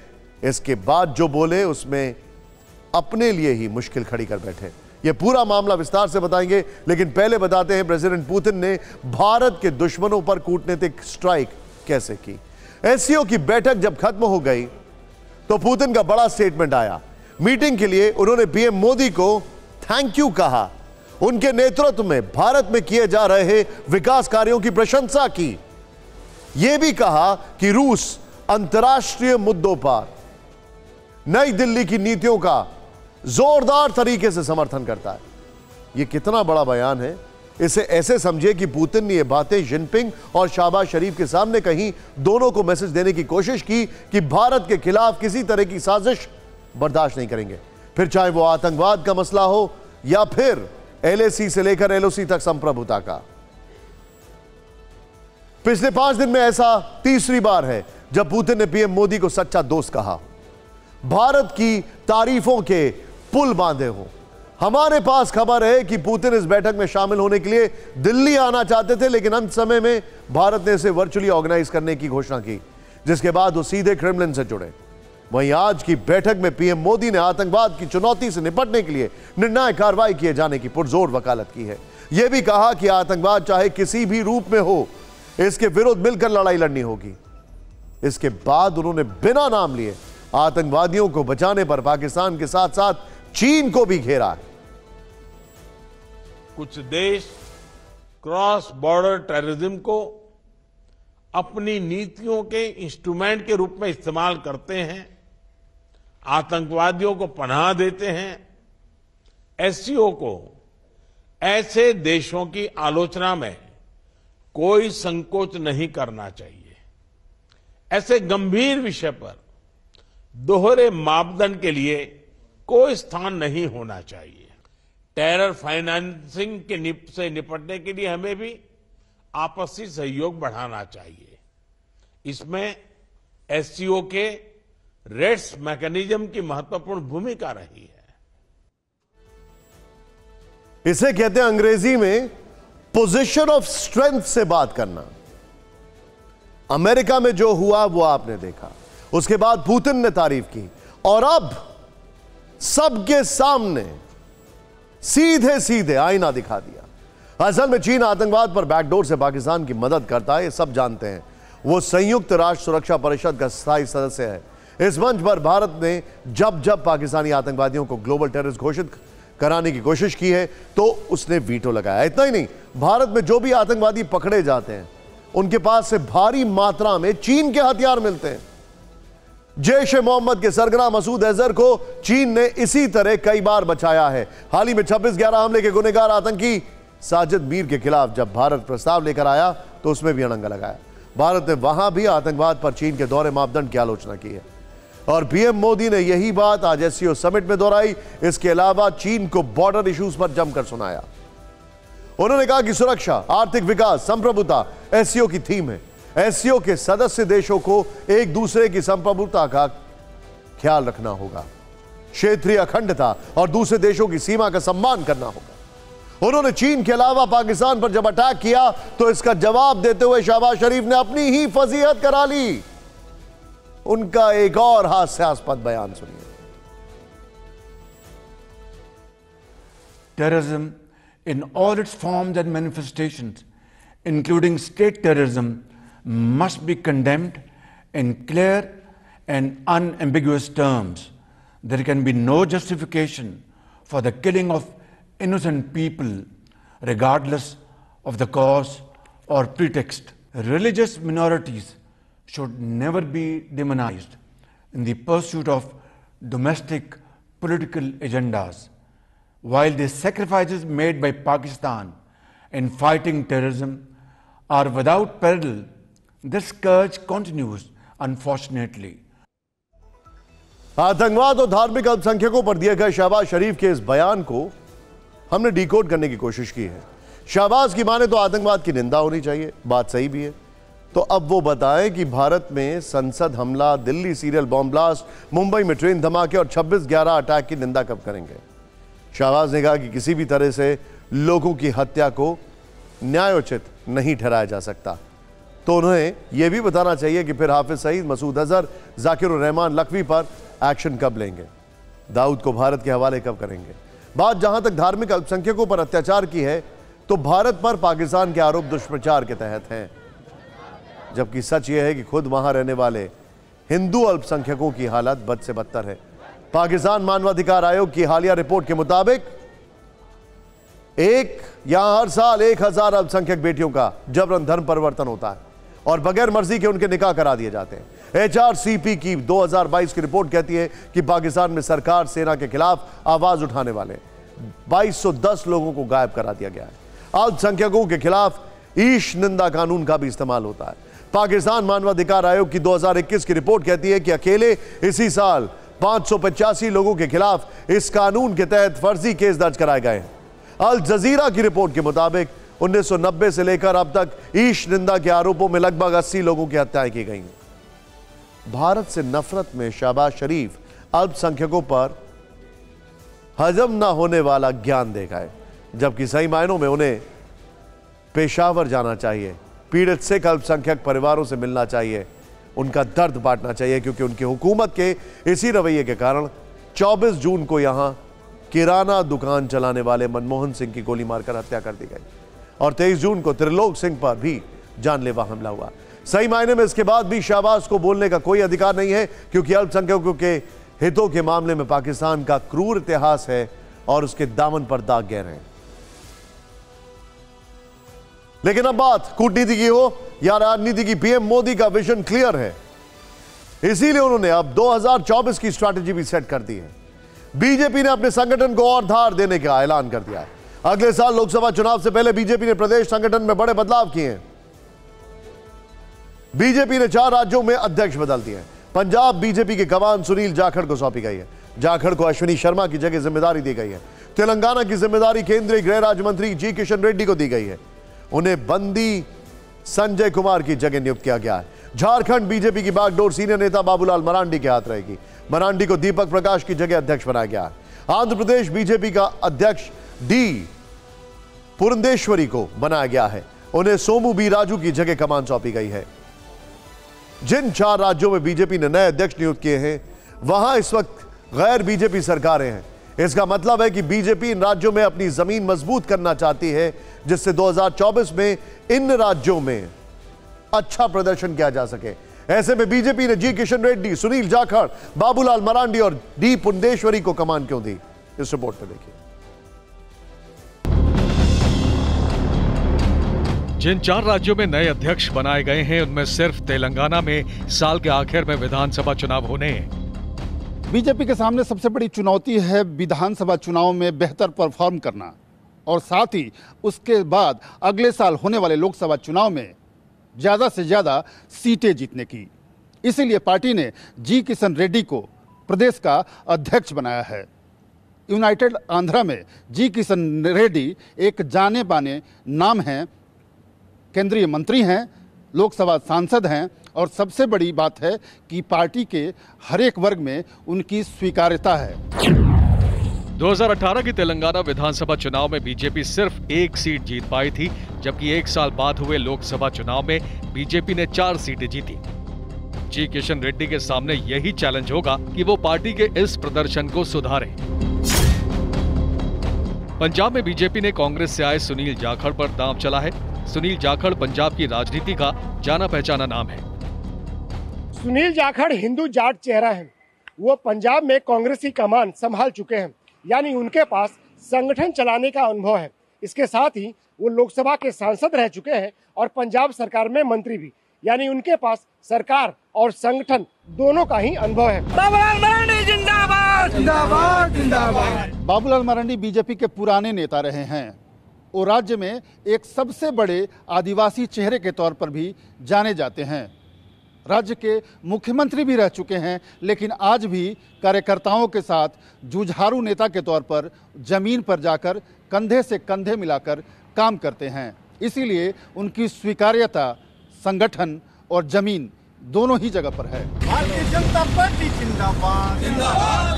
इसके बाद जो बोले उसमें अपने लिए ही मुश्किल खड़ी कर बैठे। यह पूरा मामला विस्तार से बताएंगे, लेकिन पहले बताते हैं प्रेसिडेंट पुतिन ने भारत के दुश्मनों पर कूटनीतिक स्ट्राइक कैसे की। एससीओ की बैठक जब खत्म हो गई तो पुतिन का बड़ा स्टेटमेंट आया। मीटिंग के लिए उन्होंने पीएम मोदी को थैंक यू कहा, उनके नेतृत्व में भारत में किए जा रहे विकास कार्यों की प्रशंसा की। यह भी कहा कि रूस अंतर्राष्ट्रीय मुद्दों पर नई दिल्ली की नीतियों का जोरदार तरीके से समर्थन करता है। यह कितना बड़ा बयान है, इसे ऐसे समझे कि पुतिन ने ये बातें जिनपिंग और शाहबाज शरीफ के सामने कहीं दोनों को मैसेज देने की कोशिश की कि भारत के खिलाफ किसी तरह की साजिश बर्दाश्त नहीं करेंगे, फिर चाहे वो आतंकवाद का मसला हो या फिर एलएसी से लेकर एलओसी तक संप्रभुता का। पिछले 5 दिन में ऐसा तीसरी बार है जब पुतिन ने पीएम मोदी को सच्चा दोस्त कहा। भारत की तारीफों के पुल बांधे हो। हमारे पास खबर है कि पुतिन इस बैठक में शामिल होने के लिए दिल्ली आना चाहते थे, लेकिन अंत समय में भारत ने इसे वर्चुअली ऑर्गेनाइज करने की घोषणा की, जिसके बाद वो सीधे क्रेमलिन से जुड़े। वहीं आज की बैठक में पीएम मोदी ने आतंकवाद की चुनौती से निपटने के लिए निर्णायक कार्रवाई किए जाने की पुरजोर वकालत की है। यह भी कहा कि आतंकवाद चाहे किसी भी रूप में हो, इसके विरुद्ध मिलकर लड़ाई लड़नी होगी। इसके बाद उन्होंने बिना नाम लिए आतंकवादियों को बचाने पर पाकिस्तान के साथ साथ चीन को भी घेरा है। कुछ देश क्रॉस बॉर्डर टेररिज्म को अपनी नीतियों के इंस्ट्रूमेंट के रूप में इस्तेमाल करते हैं, आतंकवादियों को पनाह देते हैं। एससीओ को ऐसे देशों की आलोचना में कोई संकोच नहीं करना चाहिए। ऐसे गंभीर विषय पर दोहरे मापदंड के लिए कोई स्थान नहीं होना चाहिए। टेरर फाइनेंसिंग से निपटने के लिए हमें भी आपसी सहयोग बढ़ाना चाहिए। इसमें एससीओ के रेट्स मैकेनिज्म की महत्वपूर्ण भूमिका रही है। इसे कहते हैं अंग्रेजी में पोजीशन ऑफ स्ट्रेंथ से बात करना। अमेरिका में जो हुआ वो आपने देखा, उसके बाद पुतिन ने तारीफ की और अब सबके सामने सीधे सीधे आईना दिखा दिया। असल में चीन आतंकवाद पर बैकडोर से पाकिस्तान की मदद करता है, ये सब जानते हैं। वो संयुक्त राष्ट्र सुरक्षा परिषद का स्थायी सदस्य है। इस मंच पर भारत ने जब जब पाकिस्तानी आतंकवादियों को ग्लोबल टेररिस्ट घोषित कराने की कोशिश की है तो उसने वीटो लगाया। इतना ही नहीं, भारत में जो भी आतंकवादी पकड़े जाते हैं उनके पास से भारी मात्रा में चीन के हथियार मिलते हैं। जैश ए मोहम्मद के सरगना मसूद अजहर को चीन ने इसी तरह कई बार बचाया है। हाल ही में 26/11 हमले के गुनहगार आतंकी साजिद मीर के खिलाफ जब भारत प्रस्ताव लेकर आया तो उसमें भी अड़ंगा लगाया। भारत ने वहां भी आतंकवाद पर चीन के दोहरे मापदंड की आलोचना की है और पीएम मोदी ने यही बात आज एससीओ समिट में दोहराई। इसके अलावा चीन को बॉर्डर इश्यूज पर जमकर सुनाया। उन्होंने कहा कि सुरक्षा, आर्थिक विकास, संप्रभुता एससीओ की थीम है। एससीओ के सदस्य देशों को एक दूसरे की संप्रभुता का ख्याल रखना होगा, क्षेत्रीय अखंडता और दूसरे देशों की सीमा का सम्मान करना होगा। उन्होंने चीन के अलावा पाकिस्तान पर जब अटैक किया तो इसका जवाब देते हुए शहबाज शरीफ ने अपनी ही फजीहत करा ली। उनका एक और हास्यास्पद बयान सुनिए। Terrorism in all its forms and manifestations including state terrorism must be condemned in clear and unambiguous terms. There can be no justification for the killing of innocent people, regardless of the cause or pretext. Religious minorities should never be demonized in the pursuit of domestic political agendas. While the sacrifices made by Pakistan in fighting terrorism are without parallel, this scourge continues, unfortunately. आतंकवाद और धार्मिक अल्पसंख्यकों पर दिए गए शहबाज शरीफ के इस बयान को हमने डिकोड करने की कोशिश की है। शहबाज की माने तो आतंकवाद की निंदा होनी चाहिए, बात सही भी है। तो अब वो बताएं कि भारत में संसद हमला, Delhi serial bomb blast, Mumbai में ट्रेन धमाके और 26/11 अटैक की निंदा कब करेंगे। शहबाज ने कहा कि किसी भी तरह से लोगों की हत्या को न्यायोचित नहीं ठहराया जा सकता। तो उन्हें यह भी बताना चाहिए कि फिर हाफिज सईद, मसूद अजहर, जाकिर-उर-रहमान लखवी पर एक्शन कब लेंगे, दाऊद को भारत के हवाले कब करेंगे। बात जहां तक धार्मिक अल्पसंख्यकों पर अत्याचार की है तो भारत पर पाकिस्तान के आरोप दुष्प्रचार के तहत हैं, जबकि सच यह है कि खुद वहां रहने वाले हिंदू अल्पसंख्यकों की हालत बद से बदतर है। पाकिस्तान मानवाधिकार आयोग की हालिया रिपोर्ट के मुताबिक हर साल 1000 अल्पसंख्यक बेटियों का जबरन धर्म परिवर्तन होता है और बगैर मर्जी के उनके निकाह करा दिए जाते हैं। HRCP की 2022 की रिपोर्ट कहती है कि पाकिस्तान में सरकार सेना के खिलाफ आवाज उठाने वाले 2210 लोगों को गायब करा दिया गया है। अल्पसंख्यकों के खिलाफ ईश निंदा कानून का भी इस्तेमाल होता है। पाकिस्तान मानवाधिकार आयोग की 2021 की रिपोर्ट कहती है कि अकेले इसी साल 585 लोगों के खिलाफ इस कानून के तहत फर्जी केस दर्ज कराए गए हैं। अल जजीरा की रिपोर्ट के मुताबिक 1990 से लेकर अब तक ईश निंदा के आरोपों में लगभग 80 लोगों की हत्याएं की गई। भारत से नफरत में शहबाज शरीफ अल्पसंख्यकों पर हजम ना होने वाला ज्ञान दे गए, जबकि सही मायनों में उन्हें पेशावर जाना चाहिए, पीड़ित सिख अल्पसंख्यक परिवारों से मिलना चाहिए, उनका दर्द बांटना चाहिए, क्योंकि उनकी हुकूमत के इसी रवैये के कारण 24 जून को यहां किराना दुकान चलाने वाले मनमोहन सिंह की गोली मारकर हत्या कर दी गई और 23 जून को त्रिलोक सिंह पर भी जानलेवा हमला हुआ। सही मायने में इसके बाद भी शहबाज को बोलने का कोई अधिकार नहीं है, क्योंकि अल्पसंख्यकों के हितों के मामले में पाकिस्तान का क्रूर इतिहास है और उसके दामन पर दाग गहरे हैं। लेकिन अब बात कूटनीति की हो या राजनीति की, पीएम मोदी का विजन क्लियर है, इसीलिए उन्होंने अब 2024 की स्ट्रैटेजी भी सेट कर दी है। बीजेपी ने अपने संगठन को और धार देने का ऐलान कर दिया है। अगले साल लोकसभा चुनाव से पहले बीजेपी ने प्रदेश संगठन में बड़े बदलाव किए हैं। बीजेपी ने 4 राज्यों में अध्यक्ष बदल दिए हैं। पंजाब बीजेपी की कमान सुनील जाखड़ को सौंपी गई है। जाखड़ को अश्विनी शर्मा की जगह जिम्मेदारी दी गई है। तेलंगाना की जिम्मेदारी केंद्रीय गृह राज्य मंत्री जी किशन रेड्डी को दी गई है। उन्हें बंदी संजय कुमार की जगह नियुक्त किया गया है। झारखंड बीजेपी की बागडोर सीनियर नेता बाबूलाल मरांडी के हाथ रहेगी। मरांडी को दीपक प्रकाश की जगह अध्यक्ष बनाया गया। आंध्र प्रदेश बीजेपी का अध्यक्ष डी पुरंदेश्वरी को बनाया गया है। उन्हें सोमू बी राजू की जगह कमान सौंपी गई है। जिन 4 राज्यों में बीजेपी ने नए अध्यक्ष नियुक्त किए हैं वहां इस वक्त गैर बीजेपी सरकारें हैं। इसका मतलब है कि बीजेपी इन राज्यों में अपनी जमीन मजबूत करना चाहती है, जिससे 2024 में इन राज्यों में अच्छा प्रदर्शन किया जा सके। ऐसे में बीजेपी ने जी किशन रेड्डी, सुनील जाखड़, बाबूलाल मरांडी और डी पुरंदेश्वरी को कमान क्यों दी, इस रिपोर्ट में देखिए। जिन 4 राज्यों में नए अध्यक्ष बनाए गए हैं उनमें सिर्फ तेलंगाना में साल के आखिर में विधानसभा चुनाव होने हैं। बीजेपी के सामने सबसे बड़ी चुनौती है विधानसभा चुनाव में बेहतर परफॉर्म करना और साथ ही उसके बाद अगले साल होने वाले लोकसभा चुनाव में ज़्यादा से ज़्यादा सीटें जीतने की। इसीलिए पार्टी ने जी किशन रेड्डी को प्रदेश का अध्यक्ष बनाया है। यूनाइटेड आंध्रा में जी किशन रेड्डी एक जाने माने नाम हैं, केंद्रीय मंत्री हैं, लोकसभा सांसद हैं और सबसे बड़ी बात है कि पार्टी के हर एक वर्ग में उनकी स्वीकार्यता है। 2018 की तेलंगाना विधानसभा चुनाव में बीजेपी सिर्फ 1 सीट जीत पाई थी, जबकि 1 साल बाद हुए लोकसभा चुनाव में बीजेपी ने 4 सीटें जीती। जी किशन रेड्डी के सामने यही चैलेंज होगा कि वो पार्टी के इस प्रदर्शन को सुधारे। पंजाब में बीजेपी ने कांग्रेस से आए सुनील जाखड़ पर दांव चला है। सुनील जाखड़ पंजाब की राजनीति का जाना पहचाना नाम है। सुनील जाखड़ हिंदू जाट चेहरा है। वो पंजाब में कांग्रेस की कमान संभाल चुके हैं, यानी उनके पास संगठन चलाने का अनुभव है। इसके साथ ही वो लोकसभा के सांसद रह चुके हैं और पंजाब सरकार में मंत्री भी, यानी उनके पास सरकार और संगठन दोनों का ही अनुभव है। बाबूलाल मरांडी जिंदाबाद जिंदाबाद जिंदाबाद। बाबूलाल मरांडी बीजेपी के पुराने नेता रहे हैं और राज्य में एक सबसे बड़े आदिवासी चेहरे के तौर पर भी जाने जाते हैं। राज्य के मुख्यमंत्री भी रह चुके हैं, लेकिन आज भी कार्यकर्ताओं के साथ जुझारू नेता के तौर पर जमीन पर जाकर कंधे से कंधे मिलाकर काम करते हैं। इसीलिए उनकी स्वीकार्यता संगठन और जमीन दोनों ही जगह पर है। भारतीय जनता पार्टी जिंदाबाद जिंदाबाद।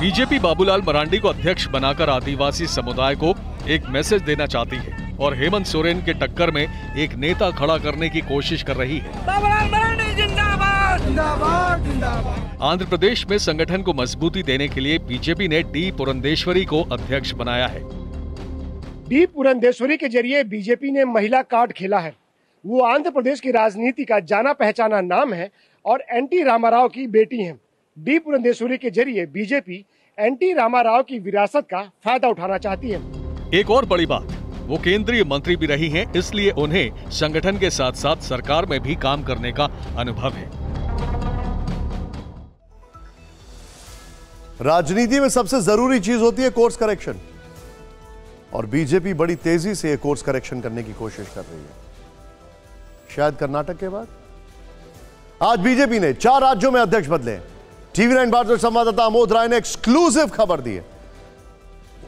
बीजेपी बाबूलाल मरांडी को अध्यक्ष बनाकर आदिवासी समुदाय को एक मैसेज देना चाहती है। और हेमंत सोरेन के टक्कर में एक नेता खड़ा करने की कोशिश कर रही है। बाबू लाल मरांडी जिंदाबाद, जिंदाबाद, जिंदाबाद। आंध्र प्रदेश में संगठन को मजबूती देने के लिए बीजेपी ने डी पुरंदेश्वरी को अध्यक्ष बनाया है। डी पुरंदेश्वरी के जरिए बीजेपी ने महिला कार्ड खेला है। वो आंध्र प्रदेश की राजनीति का जाना पहचाना नाम है और एनटी रामाराव की बेटी है। डी पुरंदेश्वरी के जरिए बीजेपी एनटी रामाराव की विरासत का फायदा उठाना चाहती है। एक और बड़ी बात, वो केंद्रीय मंत्री भी रही हैं, इसलिए उन्हें संगठन के साथ साथ सरकार में भी काम करने का अनुभव है। राजनीति में सबसे जरूरी चीज होती है कोर्स करेक्शन, और बीजेपी बड़ी तेजी से कोर्स करेक्शन करने की कोशिश कर रही है, शायद कर्नाटक के बाद। आज बीजेपी ने 4 राज्यों में अध्यक्ष बदले। टीवी9 भारत संवाददाता अमोद राय ने एक्सक्लूसिव खबर दी है।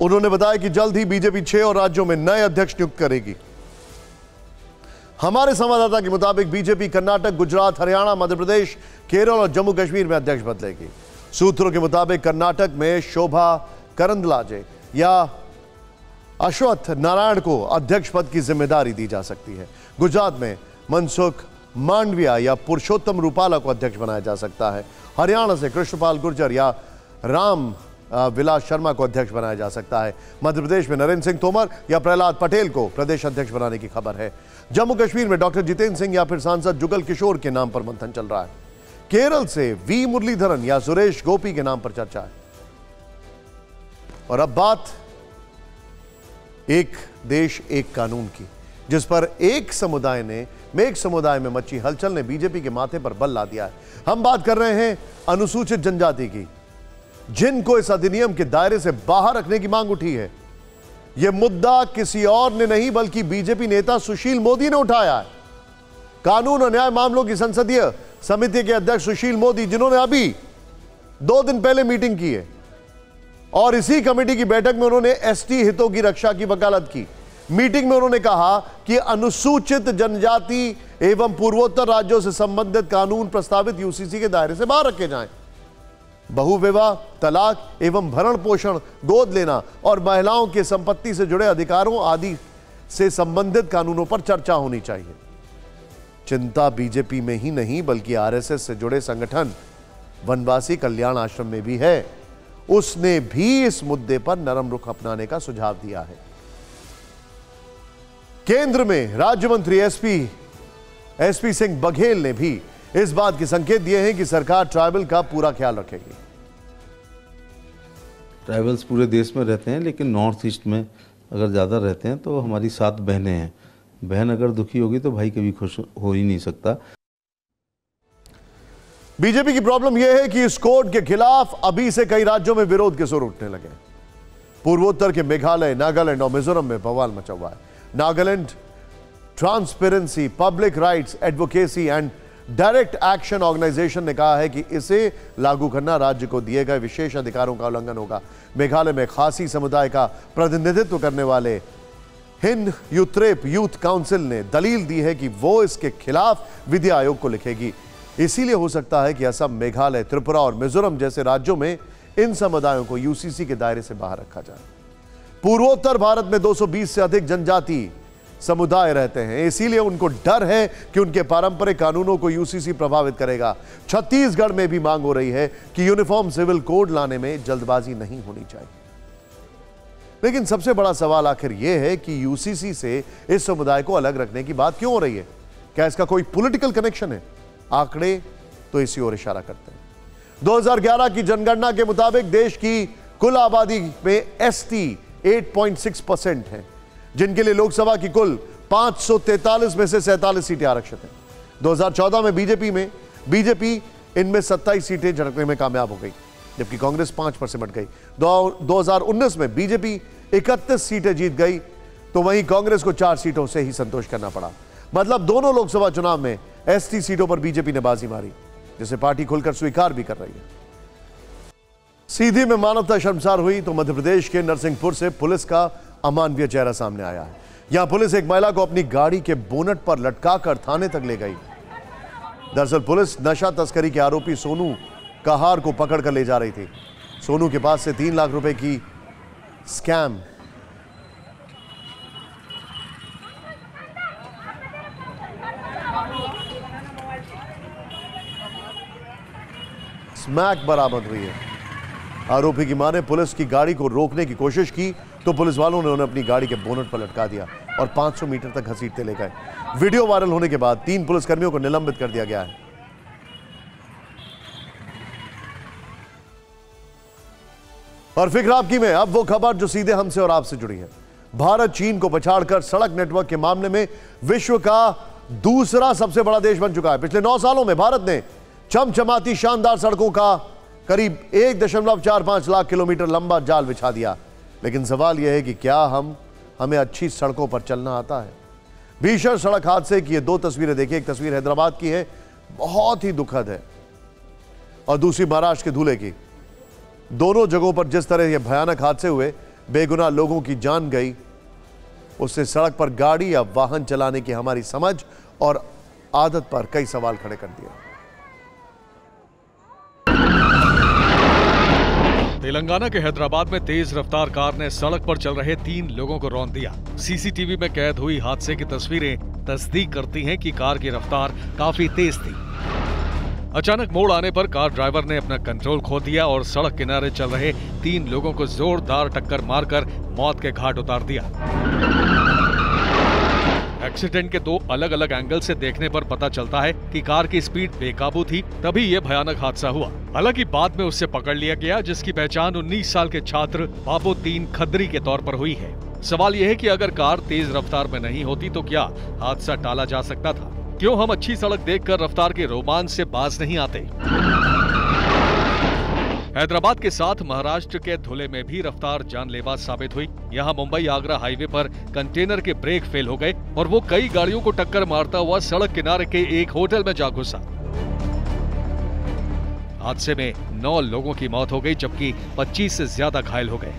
उन्होंने बताया कि जल्द ही बीजेपी 6 और राज्यों में नए अध्यक्ष नियुक्त करेगी। हमारे संवाददाता के मुताबिक बीजेपी कर्नाटक, गुजरात, हरियाणा, मध्य प्रदेश, केरल और जम्मू कश्मीर में अध्यक्ष बदलेगी। सूत्रों के मुताबिक कर्नाटक में शोभा करंदलाजे या अश्वत्थ नारायण को अध्यक्ष पद की जिम्मेदारी दी जा सकती है। गुजरात में मनसुख मांडविया या पुरुषोत्तम रूपाला को अध्यक्ष बनाया जा सकता है। हरियाणा से कृष्णपाल गुर्जर या राम विलास शर्मा को अध्यक्ष बनाया जा सकता है। मध्य प्रदेश में नरेंद्र सिंह तोमर या प्रहलाद पटेल को प्रदेश अध्यक्ष बनाने की खबर है। जम्मू कश्मीर में डॉक्टर जितेंद्र सिंह या फिर सांसद जुगल किशोर के नाम पर मंथन चल रहा है। केरल से वी मुरलीधरन या सुरेश गोपी के नाम पर चर्चा है। और अब बात एक देश एक कानून की, जिस पर एक समुदाय में मची हलचल ने बीजेपी के माथे पर बल ला दिया है। हम बात कर रहे हैं अनुसूचित जनजाति की, जिनको इस अधिनियम के दायरे से बाहर रखने की मांग उठी है। यह मुद्दा किसी और ने नहीं बल्कि बीजेपी नेता सुशील मोदी ने उठाया है। कानून और न्याय मामलों की संसदीय समिति के अध्यक्ष सुशील मोदी, जिन्होंने अभी 2 दिन पहले मीटिंग की है और इसी कमेटी की बैठक में उन्होंने एसटी हितों की रक्षा की वकालत की। मीटिंग में उन्होंने कहा कि अनुसूचित जनजाति एवं पूर्वोत्तर राज्यों से संबंधित कानून प्रस्तावित यूसीसी के दायरे से बाहर रखे जाएं। बहुविवाह, तलाक एवं भरण पोषण, गोद लेना और महिलाओं के संपत्ति से जुड़े अधिकारों आदि से संबंधित कानूनों पर चर्चा होनी चाहिए। चिंता बीजेपी में ही नहीं बल्कि आरएसएस से जुड़े संगठन वनवासी कल्याण आश्रम में भी है। उसने भी इस मुद्दे पर नरम रुख अपनाने का सुझाव दिया है। केंद्र में राज्य मंत्री एसपी सिंह बघेल ने भी इस बात के संकेत दिए हैं कि सरकार ट्राइबल का पूरा ख्याल रखेगी। ट्राइबल्स पूरे देश में रहते हैं, लेकिन नॉर्थ ईस्ट में अगर ज़्यादा रहते हैं तो हमारी 7 बहनें हैं। बहन अगर दुखी होगी तो भाई कभी खुश हो ही नहीं सकता। बीजेपी की प्रॉब्लम यह है कि इस कोड के खिलाफ अभी से कई राज्यों में विरोध के सुर उठने लगे। पूर्वोत्तर के मेघालय, नागालैंड और मिजोरम में बवाल मचा हुआ है। Nagaland transparency, public rights advocacy and direct action organisation ने कहा है कि इसे लागू करना राज्य को दिए गए विशेष अधिकारों का उल्लंघन होगा। मेघालय में खासी समुदाय का प्रतिनिधित्व करने वाले हिन यूत्रेप यूथ काउंसिल ने दलील दी है कि वो इसके खिलाफ विधि आयोग को लिखेगी। इसीलिए हो सकता है कि असम, मेघालय, त्रिपुरा और मिजोरम जैसे राज्यों में इन समुदायों को यूसीसी के दायरे से बाहर रखा जाए। पूर्वोत्तर भारत में 220 से अधिक जनजाति समुदाय रहते हैं, इसीलिए उनको डर है कि उनके पारंपरिक कानूनों को यूसीसी प्रभावित करेगा। छत्तीसगढ़ में भी मांग हो रही है कि यूनिफॉर्म सिविल कोड लाने में जल्दबाजी नहीं होनी चाहिए। लेकिन सबसे बड़ा सवाल आखिर यह है कि यूसीसी से इस समुदाय को अलग रखने की बात क्यों हो रही है? क्या इसका कोई पॉलिटिकल कनेक्शन है? आंकड़े तो इसी ओर इशारा करते हैं। 2011 की जनगणना के मुताबिक देश की कुल आबादी में एसटी 8.6% है, जिनके लिए लोकसभा की कुल 543 में से 47 सीटें आरक्षित हैं। 2014 में बीजेपी इनमें 27 सीटें झटकने में कामयाब हो गई, जबकि कांग्रेस 5 पर सिमट गई। 2019 में बीजेपी 31 सीटें जीत गई, तो वहीं कांग्रेस को 4 सीटों से ही संतोष करना पड़ा। मतलब दोनों लोकसभा चुनाव में एसटी सीटों पर बीजेपी ने बाजी मारी, जिसे पार्टी खुलकर स्वीकार भी कर रही है। सीधी में मानवता शर्मसार हुई तो मध्य प्रदेश के नरसिंहपुर से पुलिस का अमानवीय चेहरा सामने आया है। यहां पुलिस एक महिला को अपनी गाड़ी के बोनट पर लटकाकर थाने तक ले गई। दरअसल पुलिस नशा तस्करी के आरोपी सोनू कहार को पकड़कर ले जा रही थी। सोनू के पास से 3 लाख रुपए की स्कैम स्मैक बरामद हुई है। आरोपी की मां ने पुलिस की गाड़ी को रोकने की कोशिश की तो पुलिस वालों ने उन्हें अपनी गाड़ी के बोनट पर लटका दिया और 500 मीटर तक घसीटते ले गए। वीडियो वायरल होने के बाद 3 पुलिसकर्मियों को निलंबित कर दिया गया है। और फिक्र आपकी में अब वो खबर जो सीधे हमसे और आपसे जुड़ी है। भारत चीन को पछाड़कर सड़क नेटवर्क के मामले में विश्व का दूसरा सबसे बड़ा देश बन चुका है। पिछले 9 सालों में भारत ने चमचमाती शानदार सड़कों का करीब 1.45 लाख किलोमीटर लंबा जाल बिछा दिया। लेकिन सवाल यह है कि क्या हमें अच्छी सड़कों पर चलना आता है? भीषण सड़क हादसे की ये 2 तस्वीरें देखिए। एक तस्वीर हैदराबाद की है, बहुत ही दुखद है, और दूसरी महाराष्ट्र के धुले की। दोनों जगहों पर जिस तरह ये भयानक हादसे हुए, बेगुनाह लोगों की जान गई, उससे सड़क पर गाड़ी या वाहन चलाने की हमारी समझ और आदत पर कई सवाल खड़े कर दिए। तेलंगाना के हैदराबाद में तेज रफ्तार कार ने सड़क पर चल रहे 3 लोगों को रौंद दिया। सीसीटीवी में कैद हुई हादसे की तस्वीरें तस्दीक करती हैं कि कार की रफ्तार काफी तेज थी। अचानक मोड़ आने पर कार ड्राइवर ने अपना कंट्रोल खो दिया और सड़क किनारे चल रहे 3 लोगों को जोरदार टक्कर मारकर मौत के घाट उतार दिया। एक्सीडेंट के 2 अलग अलग एंगल से देखने पर पता चलता है कि कार की स्पीड बेकाबू थी, तभी ये भयानक हादसा हुआ। हालांकि बाद में उससे पकड़ लिया गया, जिसकी पहचान 19 साल के छात्र बाबू खदरी के तौर पर हुई है। सवाल यह है कि अगर कार तेज रफ्तार में नहीं होती तो क्या हादसा टाला जा सकता था? क्यों हम अच्छी सड़क देखकर रफ्तार के रोमांच से बाज नहीं आते? हैदराबाद के साथ महाराष्ट्र के धुले में भी रफ्तार जानलेवा साबित हुई। यहाँ मुंबई आगरा हाईवे पर कंटेनर के ब्रेक फेल हो गए और वो कई गाड़ियों को टक्कर मारता हुआ सड़क किनारे के एक होटल में जा घुसा। हादसे में 9 लोगों की मौत हो गई, जबकि 25 से ज्यादा घायल हो गए।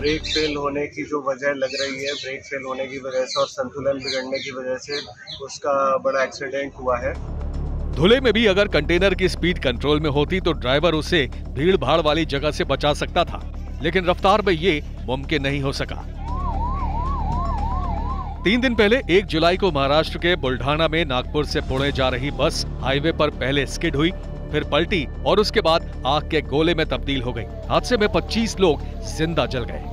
ब्रेक फेल होने की जो वजह लग रही है, ब्रेक फेल होने की वजह से और संतुलन बिगड़ने की वजह से उसका बड़ा एक्सीडेंट हुआ है। धुले में भी अगर कंटेनर की स्पीड कंट्रोल में होती तो ड्राइवर उसे भीड़ भाड़ वाली जगह से बचा सकता था, लेकिन रफ्तार में ये मुमकिन नहीं हो सका। 3 दिन पहले 1 जुलाई को महाराष्ट्र के बुल्ढाना में नागपुर से पुणे जा रही बस हाईवे पर पहले स्किड हुई, फिर पलटी और उसके बाद आग के गोले में तब्दील हो गई। हादसे में 25 लोग जिंदा जल गए।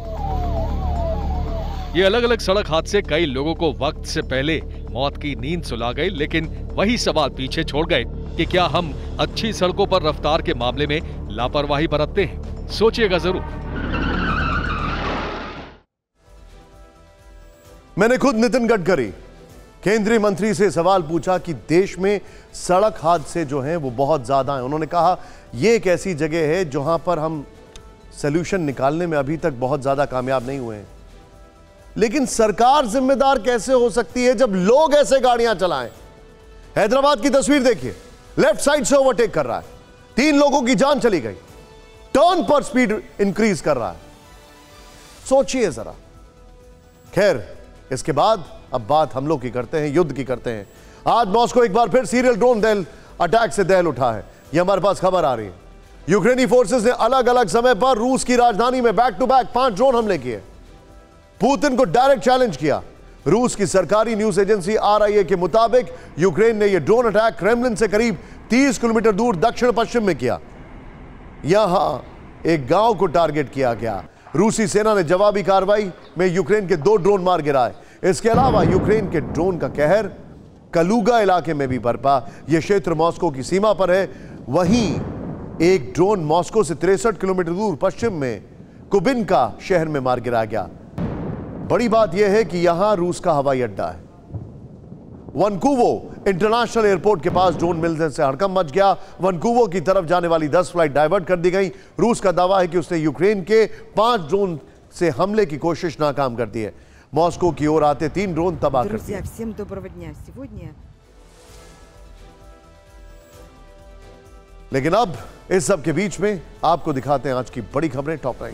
ये अलग अलग सड़क हादसे कई लोगों को वक्त से पहले मौत की नींद सुला गई, लेकिन वही सवाल पीछे छोड़ गए कि क्या हम अच्छी सड़कों पर रफ्तार के मामले में लापरवाही बरतते हैं? सोचिएगा जरूर। मैंने खुद नितिन गडकरी केंद्रीय मंत्री से सवाल पूछा कि देश में सड़क हादसे जो हैं वो बहुत ज़्यादा हैं। उन्होंने कहा ये एक ऐसी जगह है जहां पर हम सल्यूशन निकालने में अभी तक बहुत ज़्यादा कामयाब नहीं हुए हैं। लेकिन सरकार जिम्मेदार कैसे हो सकती है जब लोग ऐसे गाड़ियां चलाएं? हैदराबाद की तस्वीर देखिए, लेफ्ट साइड से ओवरटेक कर रहा है, 3 लोगों की जान चली गई, टर्न पर स्पीड इंक्रीज कर रहा है। सोचिए जरा। खैर, इसके बाद अब बात हमलों की करते हैं, युद्ध की करते हैं। आज मॉस्को एक बार फिर सीरियल ड्रोन दहल अटैक से दहल उठा है। यह हमारे पास खबर आ रही है। यूक्रेनी फोर्सेस ने अलग अलग समय पर रूस की राजधानी में बैक टू बैक 5 ड्रोन हमले किए। पुतिन को डायरेक्ट चैलेंज किया। रूस की सरकारी न्यूज एजेंसी आरआईए के मुताबिक यूक्रेन ने यह ड्रोन अटैक क्रेमलिन से करीब 30 किलोमीटर दूर दक्षिण पश्चिम में किया। यहां एक गांव को टारगेट किया गया। रूसी सेना ने जवाबी कार्रवाई में यूक्रेन के 2 ड्रोन मार गिराए। इसके अलावा यूक्रेन के ड्रोन का कहर कलुगा इलाके में भी बरपा। यह क्षेत्र मॉस्को की सीमा पर है। वहीं एक ड्रोन मॉस्को से 63 किलोमीटर दूर पश्चिम में कुबिनका शहर में मार गिराया गया। बड़ी बात यह है कि यहां रूस का हवाई अड्डा है। वनकूवो इंटरनेशनल एयरपोर्ट के पास ड्रोन मिलने से हड़कंप मच गया। वनकूवो की तरफ जाने वाली 10 फ्लाइट डाइवर्ट कर दी गई। रूस का दावा है कि उसने यूक्रेन के 5 ड्रोन से हमले की कोशिश नाकाम कर दी है। मॉस्को की ओर आते 3 ड्रोन तबाह कर दिए। लेकिन अब इस सब के बीच में आपको दिखाते हैं आज की बड़ी खबरें टॉप 9।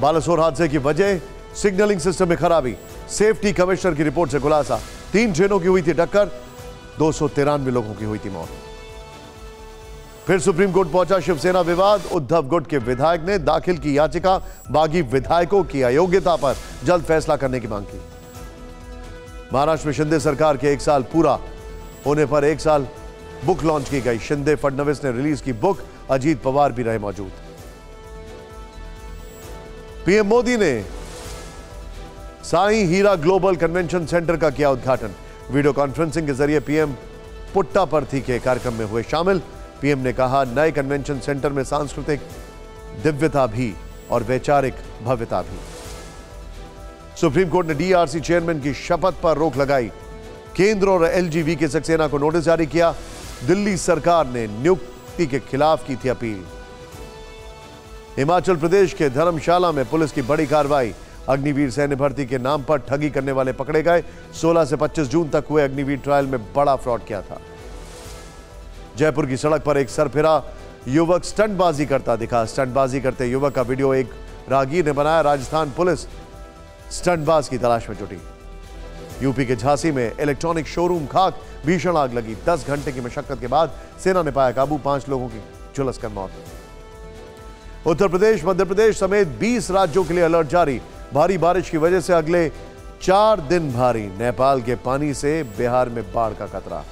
बालासोर हादसे की वजह सिग्नलिंग सिस्टम में खराबी। सेफ्टी कमिश्नर की रिपोर्ट से खुलासा। 3 ट्रेनों की हुई थी टक्कर, 293 लोगों की हुई थी मौत। फिर सुप्रीम कोर्ट पहुंचा शिवसेना विवाद। उद्धव गुट के विधायक ने दाखिल की याचिका। बागी विधायकों की अयोग्यता पर जल्द फैसला करने की मांग की। महाराष्ट्र में शिंदे सरकार के 1 साल पूरा होने पर 1 साल बुक लॉन्च की गई। शिंदे फडणवीस ने रिलीज की बुक, अजीत पवार भी रहे मौजूद। पीएम मोदी ने Sai Hira global convention centre का किया उद्घाटन। वीडियो कॉन्फ्रेंसिंग के जरिए पीएम पुट्टा पर थी के कार्यक्रम में हुए शामिल। पीएम ने कहा, नए कन्वेंशन सेंटर में सांस्कृतिक दिव्यता भी और वैचारिक भव्यता भी। सुप्रीम कोर्ट ने डीआरसी चेयरमैन की शपथ पर रोक लगाई। केंद्र और एलजीवी के सक्सेना को नोटिस जारी किया। दिल्ली सरकार ने नियुक्ति के खिलाफ की थी अपील। हिमाचल प्रदेश के धर्मशाला में पुलिस की बड़ी कार्रवाई। अग्निवीर सैन्य भर्ती के नाम पर ठगी करने वाले पकड़े गए। 16 से 25 जून तक हुए अग्निवीर ट्रायल में बड़ा फ्रॉड किया था। जयपुर की सड़क पर एक सरफिरा युवक स्टंटबाजी करता दिखा। स्टंटबाजी करते युवक का वीडियो एक राहगीर ने बनाया। राजस्थान पुलिस स्टंटबाज की तलाश में जुटी। यूपी के झांसी में इलेक्ट्रॉनिक शोरूम खाक, भीषण आग लगी। 10 घंटे की मशक्कत के बाद सेना ने पाया काबू। 5 लोगों की झुलस कर मौत। उत्तर प्रदेश, मध्य प्रदेश समेत 20 राज्यों के लिए अलर्ट जारी। भारी बारिश की वजह से अगले 4 दिन भारी। नेपाल के पानी से बिहार में बाढ़ का खतरा।